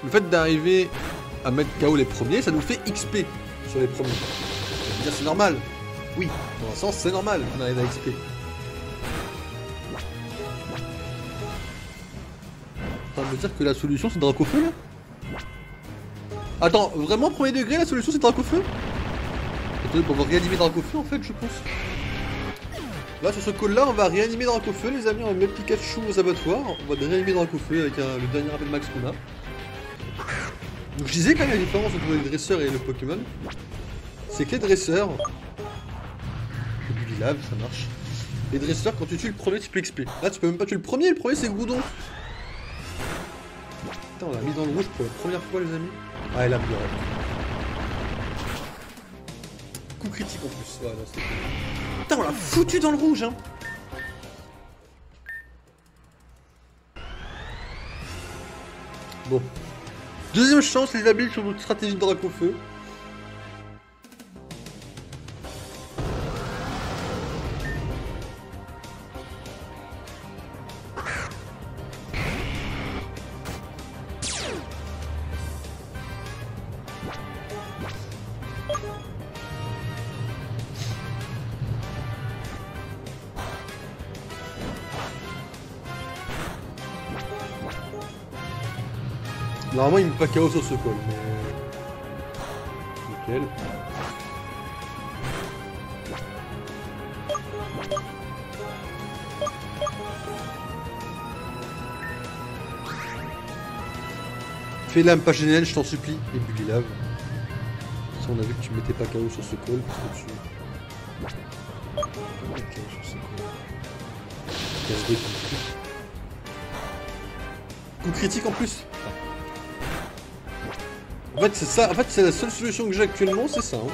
le fait d'arriver à mettre K O les premiers, ça nous fait X P sur les premiers. C'est normal. Oui, dans un sens, c'est normal qu'on arrive à X P. Ça veut dire que la solution, c'est Dracaufeu, là? Attends, vraiment, premier degré, la solution, c'est Dracaufeu? Attendez, on va réanimer Dracaufeu, en fait, je pense. Là, sur ce call-là, on va réanimer Dracaufeu, les amis. On va mettre Pikachu aux abattoirs. On va réanimer Dracaufeu avec euh, le dernier rappel max qu'on a. Donc je disais quand même la différence entre les dresseurs et le Pokémon, c'est que les dresseurs, j'ai du lilave, ça marche. Les dresseurs, quand tu tues le premier, tu peux X P. Là, tu peux même pas tuer le premier, le premier c'est Groudon. Putain, on l'a mis dans le rouge pour la première fois, les amis. Ah, elle a mis le rouge. Coup critique en plus. Ouais, non, c'est cool. Putain, on l'a foutu dans le rouge, hein. Bon. Deuxième chance, les habiles sur votre stratégie de Dracaufeu. Normalement, il me met pas K O sur ce call, mais... Nickel. Fais l'âme pas géniale, je t'en supplie, et Bully Lave. Ça, on a vu que tu mettais pas K O sur ce call, parce que tu... Coup critique en plus. En fait c'est ça, en fait c'est la seule solution que j'ai actuellement, c'est ça. Hein.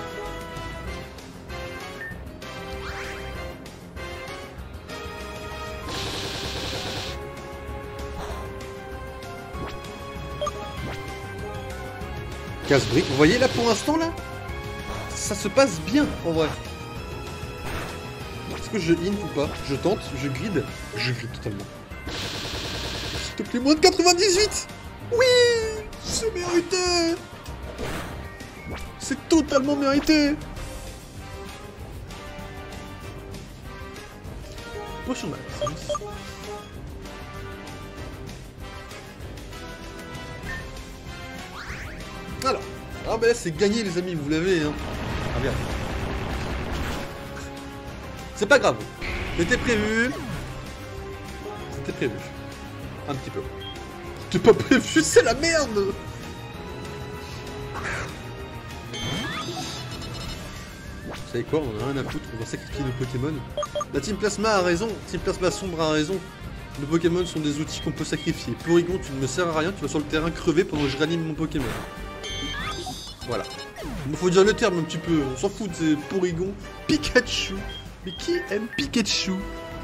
Casse-brique, vous voyez là pour l'instant là, ça se passe bien en vrai. Est-ce que je hint ou pas? Je tente, je grid, je grid totalement. S'il te plaît, moins de quatre-vingt-dix-huit! Oui! C'est mérité! C'est totalement mérité! Potion max. Alors, ah bah là c'est gagné les amis, vous l'avez hein. Ah merde. C'est pas grave, c'était prévu. C'était prévu. Un petit peu. C'était pas prévu, c'est la merde. Vous savez quoi, on en a rien à foutre, on va sacrifier nos Pokémon. La Team Plasma a raison, Team Plasma sombre a raison. Nos Pokémon sont des outils qu'on peut sacrifier. Porygon, tu ne me sers à rien, tu vas sur le terrain crever pendant que je ranime mon Pokémon. Voilà. Il faut dire le terme un petit peu, on s'en fout de Porygon. Pikachu. Mais qui aime Pikachu?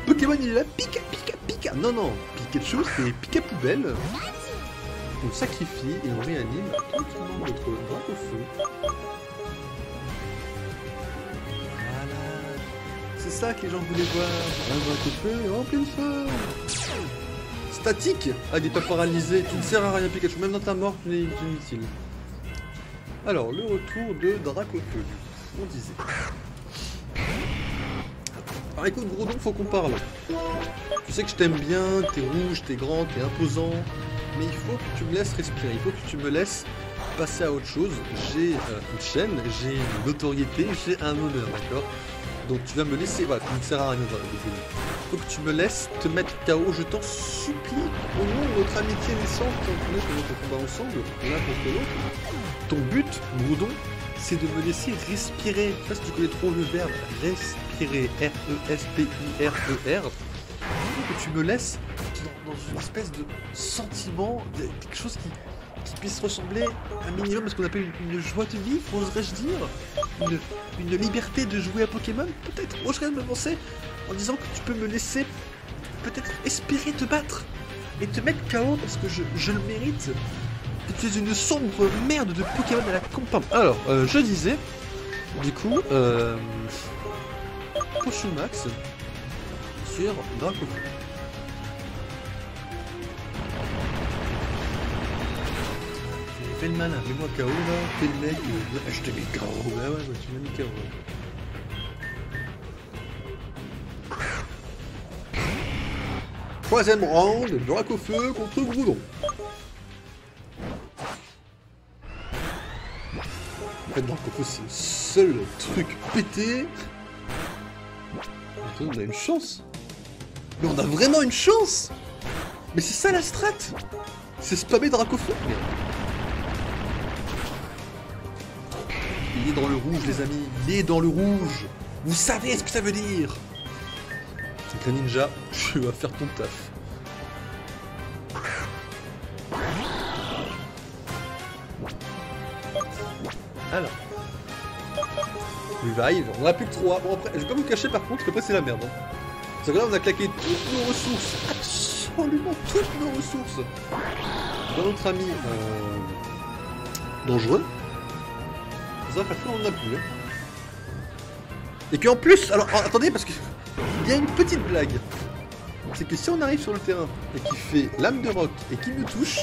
Pokémon il est là, pika pika pika. Non non, Pikachu c'est pika poubelle. On sacrifie et on réanime tranquillement notre Dracaufeu. Voilà. C'est ça que les gens voulaient voir. Un Dracaufeu en pleine forme. Statique. Ah il est pas paralysé, tu ne sers à rien Pikachu, même dans ta mort tu n'es inutile. Alors le retour de Dracaufeu, on disait. Alors écoute Groudon, faut qu'on parle. Tu sais que je t'aime bien, t'es rouge, t'es grand, t'es imposant. Mais il faut que tu me laisses respirer, il faut que tu me laisses passer à autre chose. J'ai euh, une chaîne, j'ai une notoriété, j'ai un honneur, d'accord? Donc tu vas me laisser, voilà, tu ne sers à rien, désolé. Faut que tu me laisses te mettre K O, je t'en supplie. Au nom de notre amitié naissante, on est notre combat ensemble, l'un contre l'autre. Ton but, Groudon, c'est de me laisser respirer. Je sais pas si tu connais trop le verbe respirer, R E S P I R E R. Que tu me laisses dans, dans une espèce de sentiment, de, quelque chose qui, qui puisse ressembler un minimum à ce qu'on appelle une, une joie de vivre, oserais-je dire, une, une liberté de jouer à Pokémon, peut-être, oserais-je m'avancer en disant que tu peux me laisser peut-être espérer te battre et te mettre K O parce que je, je le mérite. Tu es une sombre merde de Pokémon à la compa. Alors, euh, je disais, du coup, euh, Potion Max sur Dracaufeu. Fais le malin, mets-moi K O là, fais le mec, euh, je te mets K O. Ah ouais, ouais, tu m'as mis K O. Ouais. Troisième round, Dracaufeu contre Groudon. Dracaufeu c'est le seul truc pété. Attends, on a une chance. Mais on a vraiment une chance. Mais c'est ça la strat. C'est spammer Dracaufeu. Il est dans le rouge les amis. Il est dans le rouge. Vous savez ce que ça veut dire. Green Ninja, tu vas faire ton taf. Alors, revive, on en a plus que trois. Bon, après, je vais pas vous cacher par contre que après c'est la merde. Hein. Parce que là on a claqué toutes nos ressources, absolument toutes nos ressources, dans notre ami euh... dangereux. Ça va faire qu'on en a plus. Hein. Et puis en plus, alors attendez parce que il y a une petite blague. C'est que si on arrive sur le terrain et qu'il fait lame de roc et qu'il me touche,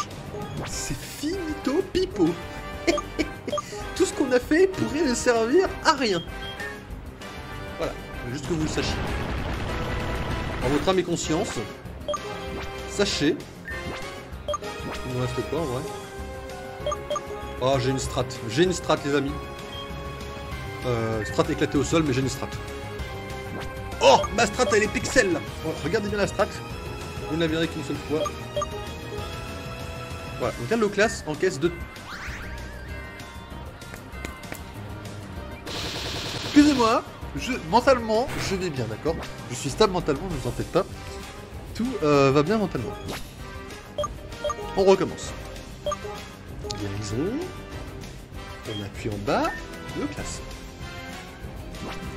c'est finito pipo. Tout ce qu'on a fait pourrait ne servir à rien. Voilà, juste que vous le sachiez. En votre âme et conscience, sachez. Il ne reste quoi en vrai. Oh, j'ai une strat. J'ai une strat, les amis. Euh, strat éclatée au sol, mais j'ai une strat. Oh, ma strat, elle est pixel. Oh, regardez bien la strat. Vous ne la verrez qu'une seule fois. Voilà, donc là, le classe encaisse de... Excusez-moi, je... mentalement, je vais bien, d'accord. Je suis stable mentalement, ne vous en faites pas. Tout euh, va bien mentalement. On recommence. Guérison. On appuie en bas. Le classe.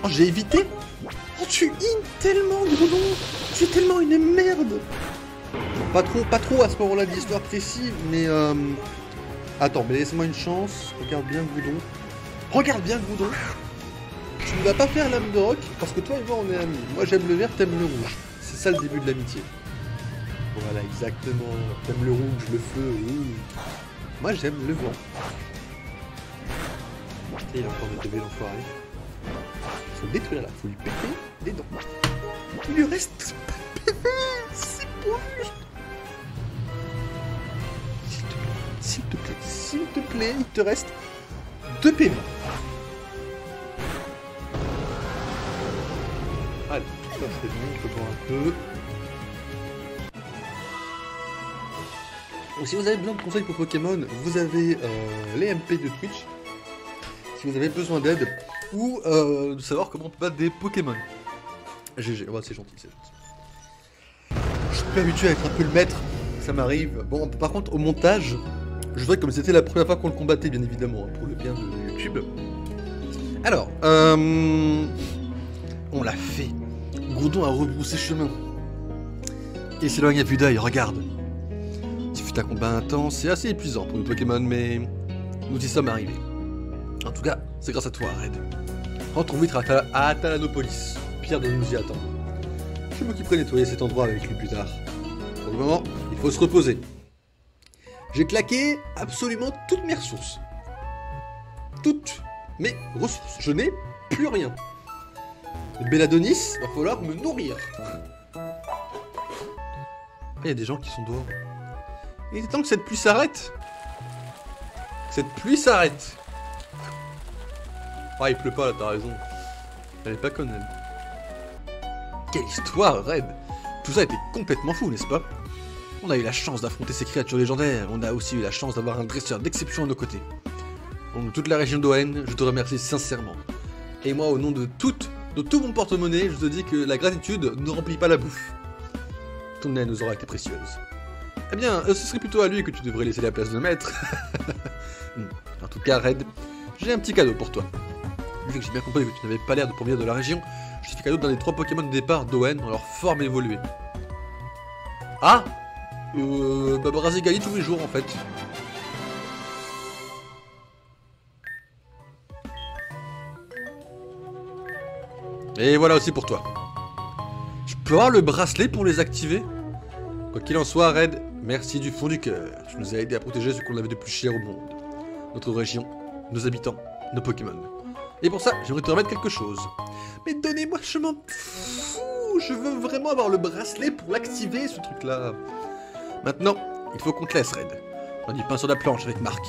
Oh, j'ai évité. Oh, tu in tellement, Groudon. Tu es tellement une merde. Pas trop, pas trop à ce moment-là de l'histoire précise, mais... Euh... Attends, mais laisse-moi une chance. Regarde bien, Groudon. Regarde bien, Groudon. Tu ne vas pas faire l'âme de rock, parce que toi et moi, on est amis. Moi, j'aime le vert, t'aimes le rouge. C'est ça, le début de l'amitié. Voilà, exactement. T'aimes le rouge, le feu, et... Moi, j'aime le blanc. Il a encore des bébés, l'enfoiré. Il faut le détruire, là. Il faut lui péter les dents. Il lui reste... C'est pourri. S'il te plaît, s'il te plaît, il te reste deux P V. Allez, ça c'est bon, je retourne un peu. Donc, si vous avez besoin de conseils pour Pokémon, vous avez euh, les M P de Twitch. Si vous avez besoin d'aide ou euh, de savoir comment on peut battre des Pokémon. G G, ouais, c'est gentil, c'est gentil. Je suis plus habitué à être un peu le maître, ça m'arrive. Bon, par contre, au montage... Je voudrais comme c'était la première fois qu'on le combattait, bien évidemment, pour le bien de YouTube. Alors, euh, on l'a fait. Groudon a rebroussé chemin. Et s'éloigne à vue d'œil, regarde. Ce fut un combat intense et assez épuisant pour nos Pokémon, mais nous y sommes arrivés. En tout cas, c'est grâce à toi, Red. Rentrons vite à Atalanopodis. Pierre de nous y attendre. Je m'occuperai de nettoyer cet endroit avec lui plus tard. Pour le moment, il faut se reposer. J'ai claqué absolument toutes mes ressources. Toutes mes ressources. Je n'ai plus rien. Belladonis, va falloir me nourrir. Ah, il y a des gens qui sont dehors. Il est temps que cette pluie s'arrête. Que cette pluie s'arrête. Ah, il pleut pas là, t'as raison. Elle est pas conne, elle. Quelle histoire, Red. Tout ça était complètement fou, n'est-ce pas? On a eu la chance d'affronter ces créatures légendaires, on a aussi eu la chance d'avoir un dresseur d'exception à nos côtés. Au nom de toute la région d'Owen, je te remercie sincèrement. Et moi, au nom de, toute, de tout mon porte-monnaie, je te dis que la gratitude ne remplit pas la bouffe. Ton aide nous aura été précieuse. Eh bien, ce serait plutôt à lui que tu devrais laisser la place de maître. En tout cas, Red, j'ai un petit cadeau pour toi. Vu que j'ai bien compris que tu n'avais pas l'air de provenir de la région, je te fais cadeau d'un des trois Pokémon de départ d'Owen dans leur forme évoluée. Ah! Euh, bah, braser Gali tous les jours en fait. Et voilà aussi pour toi. Je peux avoir le bracelet pour les activer? Quoi qu'il en soit, Red, merci du fond du cœur. Tu nous as aidé à protéger ce qu'on avait de plus cher au monde. Notre région, nos habitants, nos Pokémon. Et pour ça, j'aimerais te remettre quelque chose. Mais donnez-moi, je m'en fous. Je veux vraiment avoir le bracelet pour l'activer, ce truc-là. Maintenant, il faut qu'on te laisse, Red. On a du pain sur la planche avec Marc.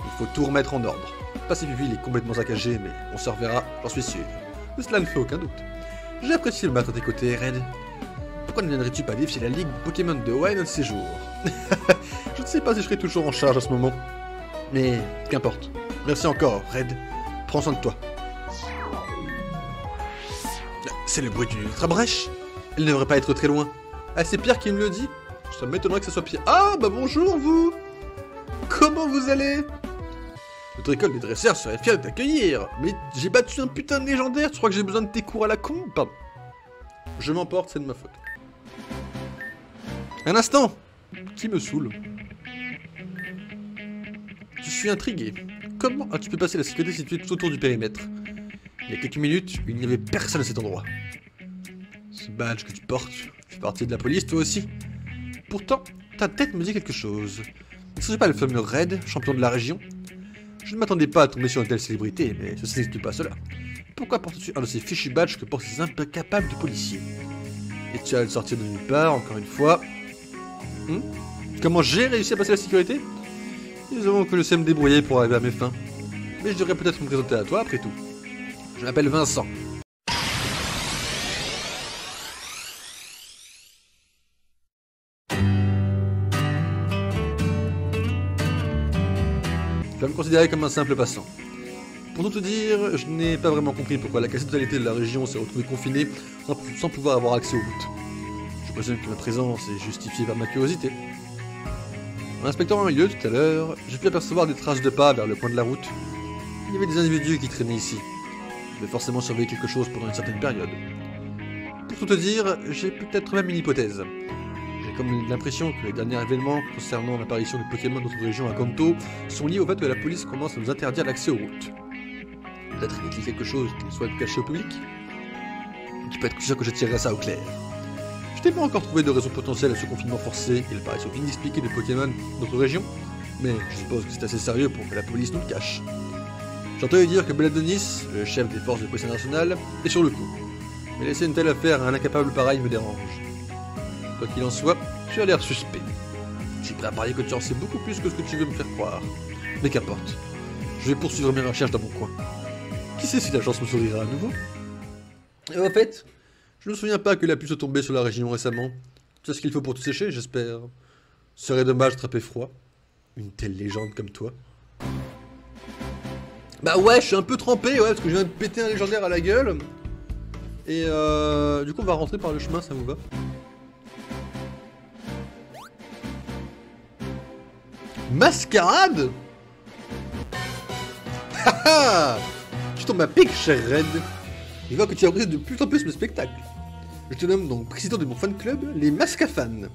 Il faut tout remettre en ordre. Pacificville est complètement saccagé, mais on se reverra, j'en suis sûr. Mais cela ne fait aucun doute. J'ai apprécié le battre à tes côtés, Red. Pourquoi ne viendrais-tu pas défier la ligue Pokémon de Hoenn un de ces jours? Je ne sais pas si je serai toujours en charge à ce moment. Mais qu'importe. Merci encore, Red. Prends soin de toi. C'est le bruit d'une ultra-brèche. Elle ne devrait pas être très loin. Ah, c'est Pierre qui me le dit. Ça m'étonnerait que ça soit pire. Ah, bah bonjour, vous! Comment vous allez? Notre école des dresseurs serait fière de t'accueillir. Mais j'ai battu un putain de légendaire, tu crois que j'ai besoin de tes cours à la con? Pardon. Je m'emporte, c'est de ma faute. Un instant! Qui me saoule? Je suis intrigué. Comment as-tu pu passer la sécurité située tout autour du périmètre? Il y a quelques minutes, il n'y avait personne à cet endroit. Ce badge que tu portes, tu fais partie de la police, toi aussi? Pourtant, ta tête me dit quelque chose. Est-ce que c'est pas le fameux Red, champion de la région? Je ne m'attendais pas à tomber sur une telle célébrité, mais ceci n'explique pas cela. Pourquoi portes-tu un de ces fichus badges que portent ces incapables de policiers? Et tu as le sortir de nulle part, encore une fois. Hmm Comment j'ai réussi à passer la sécurité? Nous avons que le seul me débrouiller pour arriver à mes fins. Mais je devrais peut-être me présenter à toi après tout. Je m'appelle Vincent. Je vais me considérer comme un simple passant. Pour tout te dire, je n'ai pas vraiment compris pourquoi la quasi-totalité de la région s'est retrouvée confinée sans, sans pouvoir avoir accès aux routes. Je présume que ma présence est justifiée par ma curiosité. En inspectant un lieu tout à l'heure, j'ai pu apercevoir des traces de pas vers le coin de la route. Il y avait des individus qui traînaient ici. Je vais forcément surveiller quelque chose pendant une certaine période. Pour tout te dire, j'ai peut-être même une hypothèse. J'ai comme l'impression que les derniers événements concernant l'apparition du Pokémon dans notre région à Kanto sont liés au fait que la police commence à nous interdire l'accès aux routes. Peut-être y a-t-il quelque chose qui soit caché au public? Tu peux être sûr que je tirerai ça au clair. Je n'ai pas encore trouvé de raison potentielle à ce confinement forcé et l'apparition inexpliquée des Pokémon dans notre région, mais je suppose que c'est assez sérieux pour que la police nous le cache. J'entends dire que Belladonis, le chef des forces de police internationale, est sur le coup. Mais laisser une telle affaire à un incapable pareil me dérange. Quoi qu'il en soit, tu as l'air suspect. Je suis prêt à parier que tu en sais beaucoup plus que ce que tu veux me faire croire. Mais qu'importe, je vais poursuivre mes recherches dans mon coin. Qui sait si la chance me sourira à nouveau? Et au fait, je ne me souviens pas que la pluie soit tombée sur la région récemment. Tu sais ce qu'il faut pour tout sécher, j'espère. Ce serait dommage de taper froid. Une telle légende comme toi. Bah ouais, je suis un peu trempé, ouais, parce que je viens de péter un légendaire à la gueule. Et euh, du coup, on va rentrer par le chemin, ça vous va? Mascarade? Haha! Tu tombes à pic, cher Ren. Je vois que tu as repris de plus en plus le spectacle. Je te nomme donc président de mon fan club, les Mascafans.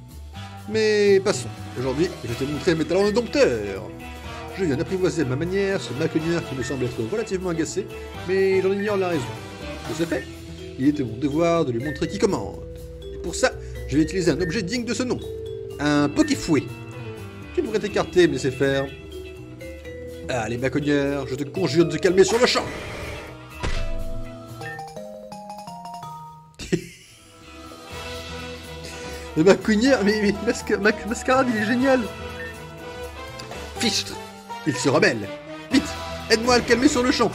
Mais passons. Aujourd'hui, je vais te montrer mes talents de dompteur. Je viens d'apprivoiser à ma manière ce Macogneur qui me semble être relativement agacé, mais j'en ignore la raison. De ce fait, il était mon devoir de lui montrer qui commande. Et pour ça, je vais utiliser un objet digne de ce nom. Un Pokéfouet. Tu devrais t'écarter, me laisser faire. Allez, Macogneur, je te conjure de te calmer sur le champ. Le Macogneur, mais, mais masca, mac, Mascarade, il est génial. Fichtre, il se rebelle. Vite, aide-moi à le calmer sur le champ.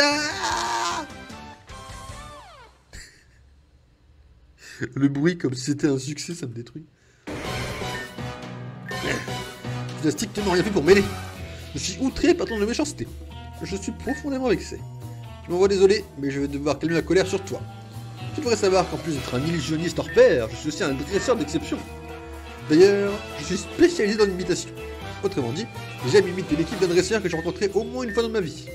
Ah le bruit, comme si c'était un succès, ça me détruit. Tu n'as strictement rien fait pour m'aider. Je suis outré par ton de méchanceté. Je suis profondément vexé. Je m'en vois désolé, mais je vais devoir calmer ma colère sur toi. Tu devrais savoir qu'en plus d'être un illusionniste hors pair, je suis aussi un dresseur d'exception. D'ailleurs, je suis spécialisé dans l'imitation. Autrement dit, j'aime imiter l'équipe d'un dresseur que j'ai rencontré au moins une fois dans ma vie.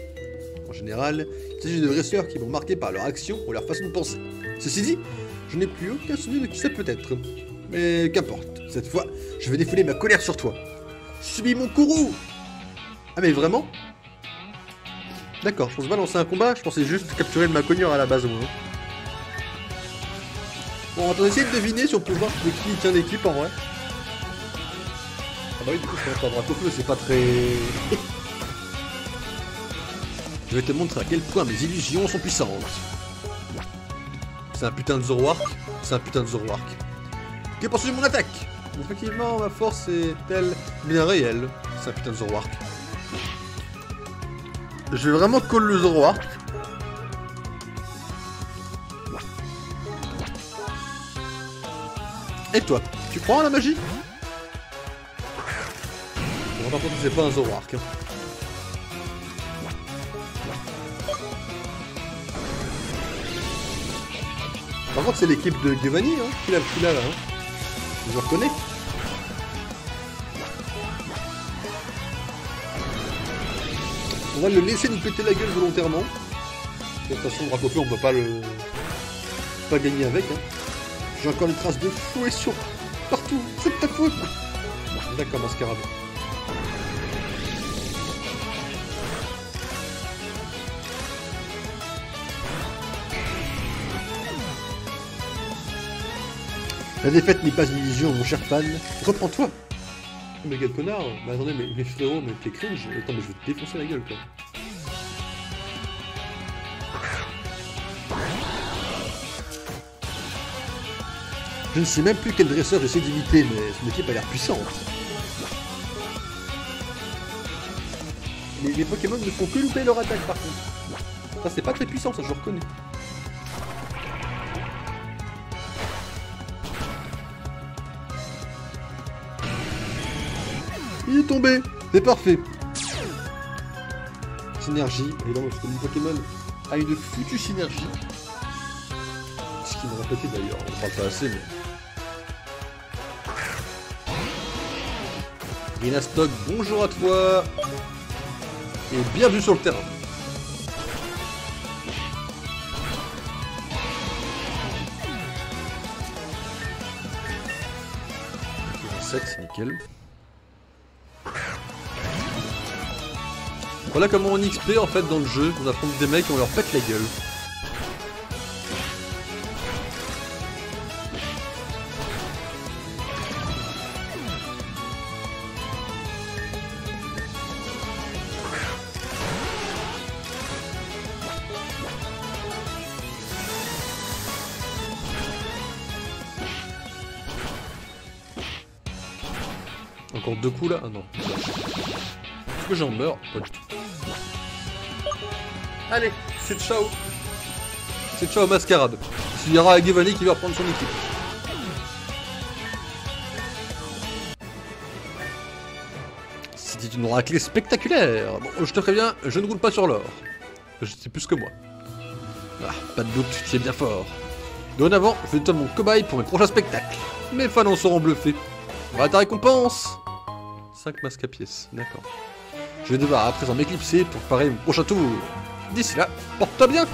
En général, il s'agit de dresseurs qui m'ont marqué par leur action ou leur façon de penser. Ceci dit, je n'ai plus aucun souvenir de qui ça peut être. Mais qu'importe, cette fois, je vais défouler ma colère sur toi. Subis mon courroux! Ah mais vraiment? D'accord, je pense pas lancer un combat, je pensais juste capturer le Macogneur à la base au moins. Bon, on va essayer de deviner si on peut voir de qui tient l'équipe en vrai. Ah bah oui, du coup, je pense qu'un feu, c'est pas très... Je vais te montrer à quel point mes illusions sont puissantes. C'est un putain de Zoroark. C'est un putain de Zoroark. Que penses-tu de mon attaque? Effectivement, ma force est-elle bien réelle? C'est un putain de Zoroark. Je vais vraiment coller le Zoroark. Et toi, tu crois en la magie? On va pas comprendre que c'est pas un Zoroark. Par contre, c'est l'équipe de Giovanni hein, qui l'a là, là. Hein. Je le reconnais. On va le laisser nous péter la gueule volontairement. De toute façon, Dracaufeu, on peut pas le... pas gagner avec. Hein. J'ai encore une trace de fouet sur partout, c'est de ta faute. D'accord, Mascarade. La défaite n'est pas une illusion, mon cher fan. Reprends-toi. Mais quel connard. Bah attendez, mais, mais frérot, mais t'es cringe. Attends, mais je vais te défoncer la gueule, quoi. Je Je ne sais même plus quel dresseur j'essaie d'imiter, mais son équipe a l'air puissante. Les, les Pokémon ne font que louper leur attaque par contre. Ça c'est pas très puissant, ça je le reconnais. Il est tombé, c'est parfait. Synergie, et là parce que mon Pokémon a une foutue synergie. Ce qui me répétait d'ailleurs, on ne parle pas assez mais... Rinastock, bonjour à toi. Et bienvenue sur le terrain. sept, c'est nickel. Voilà comment on X P en fait dans le jeu, on affronte des mecs et on leur pète la gueule. Encore deux coups là? Ah non. Est-ce que j'en meurs? Pas du tout. Allez, c'est ciao. C'est ciao Mascarade. Il y aura Evoli qui va reprendre son équipe. C'était une raclée spectaculaire. Bon, je te préviens, je ne roule pas sur l'or. Je sais plus que moi. Ah, pas de doute, tu es bien fort. Dorénavant, je vais te donner mon cobaye pour mes prochains spectacles. Mes fans en seront bluffés. Voilà ta récompense. cinq masques à pièces, d'accord. Je vais devoir à présent m'éclipser pour préparer mon prochain tour. D'ici là, porte-toi bien.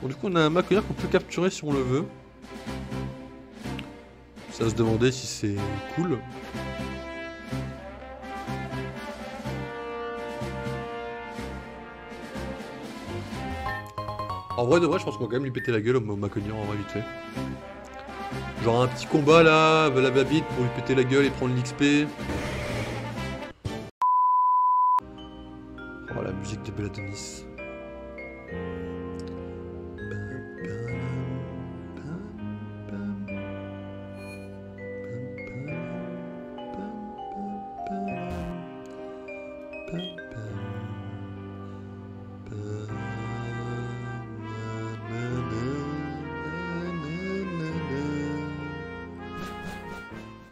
Bon, du coup, on a un Macogneur qu'on peut capturer si on le veut. Ça se demandait si c'est cool. En vrai de vrai, je pense qu'on va quand même lui péter la gueule au Macogneur en vrai vite fait. Genre un petit combat là, la babite pour lui péter la gueule et prendre l'X P. Oh la musique de Belladonis.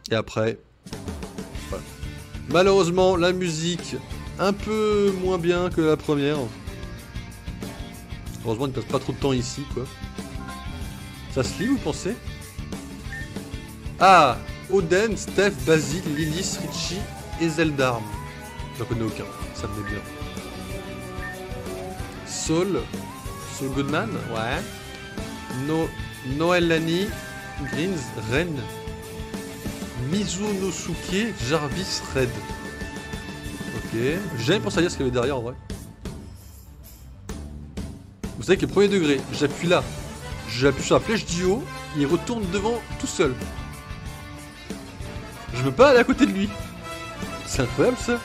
Et après, voilà. Malheureusement, la musique un peu moins bien que la première. Heureusement, il ne passe pas trop de temps ici, quoi. Ça se lit, vous pensez? Ah, Oden, Steph, Basile, Lilis, Richie et Zeldarm. J'en connais aucun, ça me met bien. Saul, Saul Goodman, ouais. No, Noël Lani, Greens, Ren. Mizunosuke, Jarvis, Red. Ok. J'aime penser à dire ce qu'il y avait derrière en vrai. Vous savez que le premier degré, j'appuie là. J'appuie sur la flèche du haut, il retourne devant tout seul. Je veux pas aller à côté de lui. C'est incroyable ça.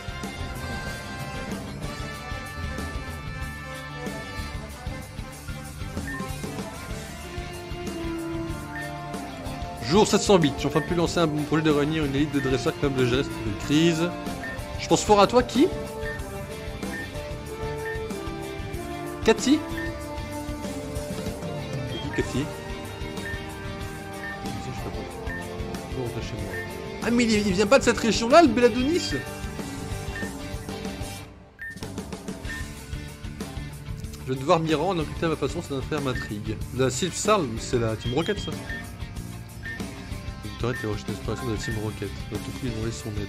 Jour sept cent huit, j'ai enfin pu lancer un bon projet de réunir une élite de dresseurs capables de gérer cette crise. Je pense fort à toi, qui? Cathy? C'est qui Cathy? Ah mais il vient pas de cette région-là, le Belladonis? Je vais devoir m'y rendre, recruter à ma façon, ça va faire m'intrigue. La Sylph Sarl, c'est la Team Rocket ça? J'arrête les recherches d'exploration de la Team Rocket. Dans tout cas, ils ont laissé son aide.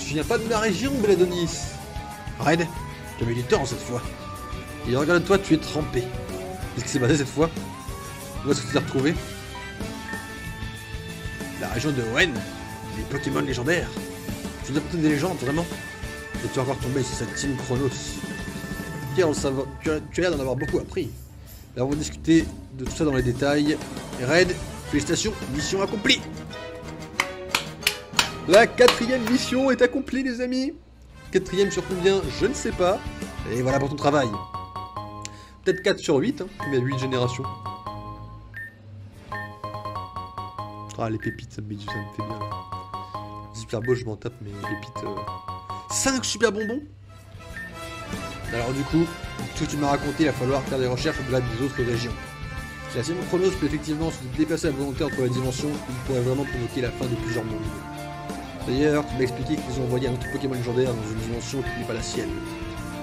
Tu viens pas de la région, Belladonis? Red, tu as mis du temps cette fois. Et regarde-toi, tu es trempé. Qu'est-ce qui s'est passé cette fois? Où est-ce que tu t'es retrouvé? La région de Hoenn, les Pokémon légendaires. Tu dois obtenir des légendes, vraiment. Et tu es encore tombé sur cette Team Chronos. Tu as l'air d'en avoir beaucoup appris. Alors on va discuter de tout ça dans les détails. Red, félicitations, mission accomplie. La quatrième mission est accomplie les amis. Quatrième sur combien, je ne sais pas. Et voilà pour ton travail. peut-être quatre sur huit, hein, mais huit générations. Ah, les pépites, ça me, ça me fait bien. Les super beaux, je m'en tape, mais les pépites... Euh... cinq super bonbons. Alors du coup, tout ce que tu m'as raconté, il va falloir faire des recherches au-delà des autres régions. Si la saison Chronos peut effectivement se déplacer à volonté entre les dimensions, il pourrait vraiment provoquer la fin de plusieurs mondes. D'ailleurs, tu m'as expliqué qu'ils ont envoyé un autre Pokémon légendaire dans une dimension qui n'est pas la sienne.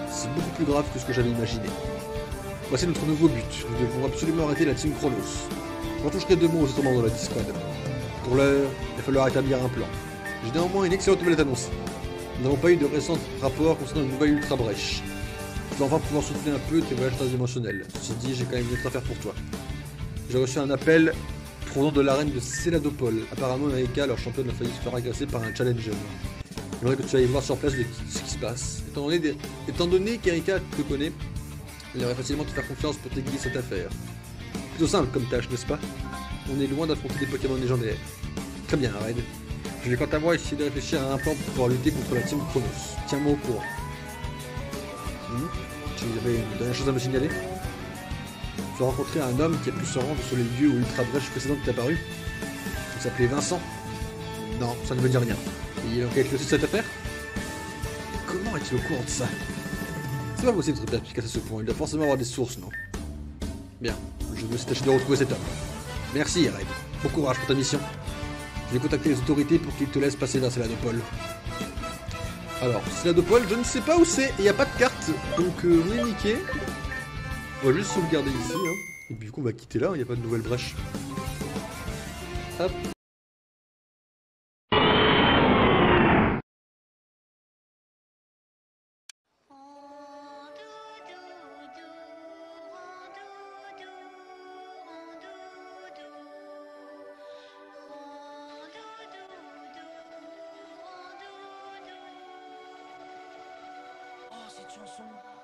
C'est beaucoup plus grave que ce que j'avais imaginé. Voici notre nouveau but. Nous devons absolument arrêter la team Chronos. J'en toucherai deux mots justement dans la Discord. Pour l'heure, il va falloir établir un plan. J'ai néanmoins une excellente nouvelle à t'annoncer. Nous n'avons pas eu de récents rapports concernant une nouvelle ultra brèche. Tu vas enfin pouvoir soutenir un peu tes voyages transdimensionnels. Ceci dit, j'ai quand même une autre affaire pour toi. J'ai reçu un appel provenant de l'arène de Céladopole. Apparemment, Naïka, leur championne, a failli se faire agresser par un challenger. J'aimerais que tu ailles voir sur place de ce qui se passe. Étant donné, des... donné qu'Erika te connaît, il aurait facilement te faire confiance pour t'aiguiller cette affaire. Plutôt simple comme tâche, n'est-ce pas? On est loin d'affronter des Pokémon légendaires. Très bien, Red. Je vais quant à moi essayer de réfléchir à un plan pour pouvoir lutter contre la team Chronos. Tiens-moi au courant. Mmh. Tu avais une dernière chose à me signaler? Tu as rencontré un homme qui a pu se rendre sur les lieux où l'ultra brèche précédente est apparue. Il s'appelait Vincent. Non, ça ne me dit rien. Et il enquête le sous cette affaire? Comment est-il au courant de ça? C'est pas possible de traiter efficace à ce point. Il doit forcément avoir des sources, non? Bien. Je vais tâcher de retrouver cet homme. Merci, Red. Bon courage pour ta mission. J'ai contacté les autorités pour qu'ils te laissent passer vers Céladopole. Alors, Céladopole, je ne sais pas où c'est, et il n'y a pas de carte, donc euh, on est niqué. On va juste sauvegarder ici, hein. Et puis du coup on va quitter là, il n'y a pas de nouvelle brèche. Hop. Chanson.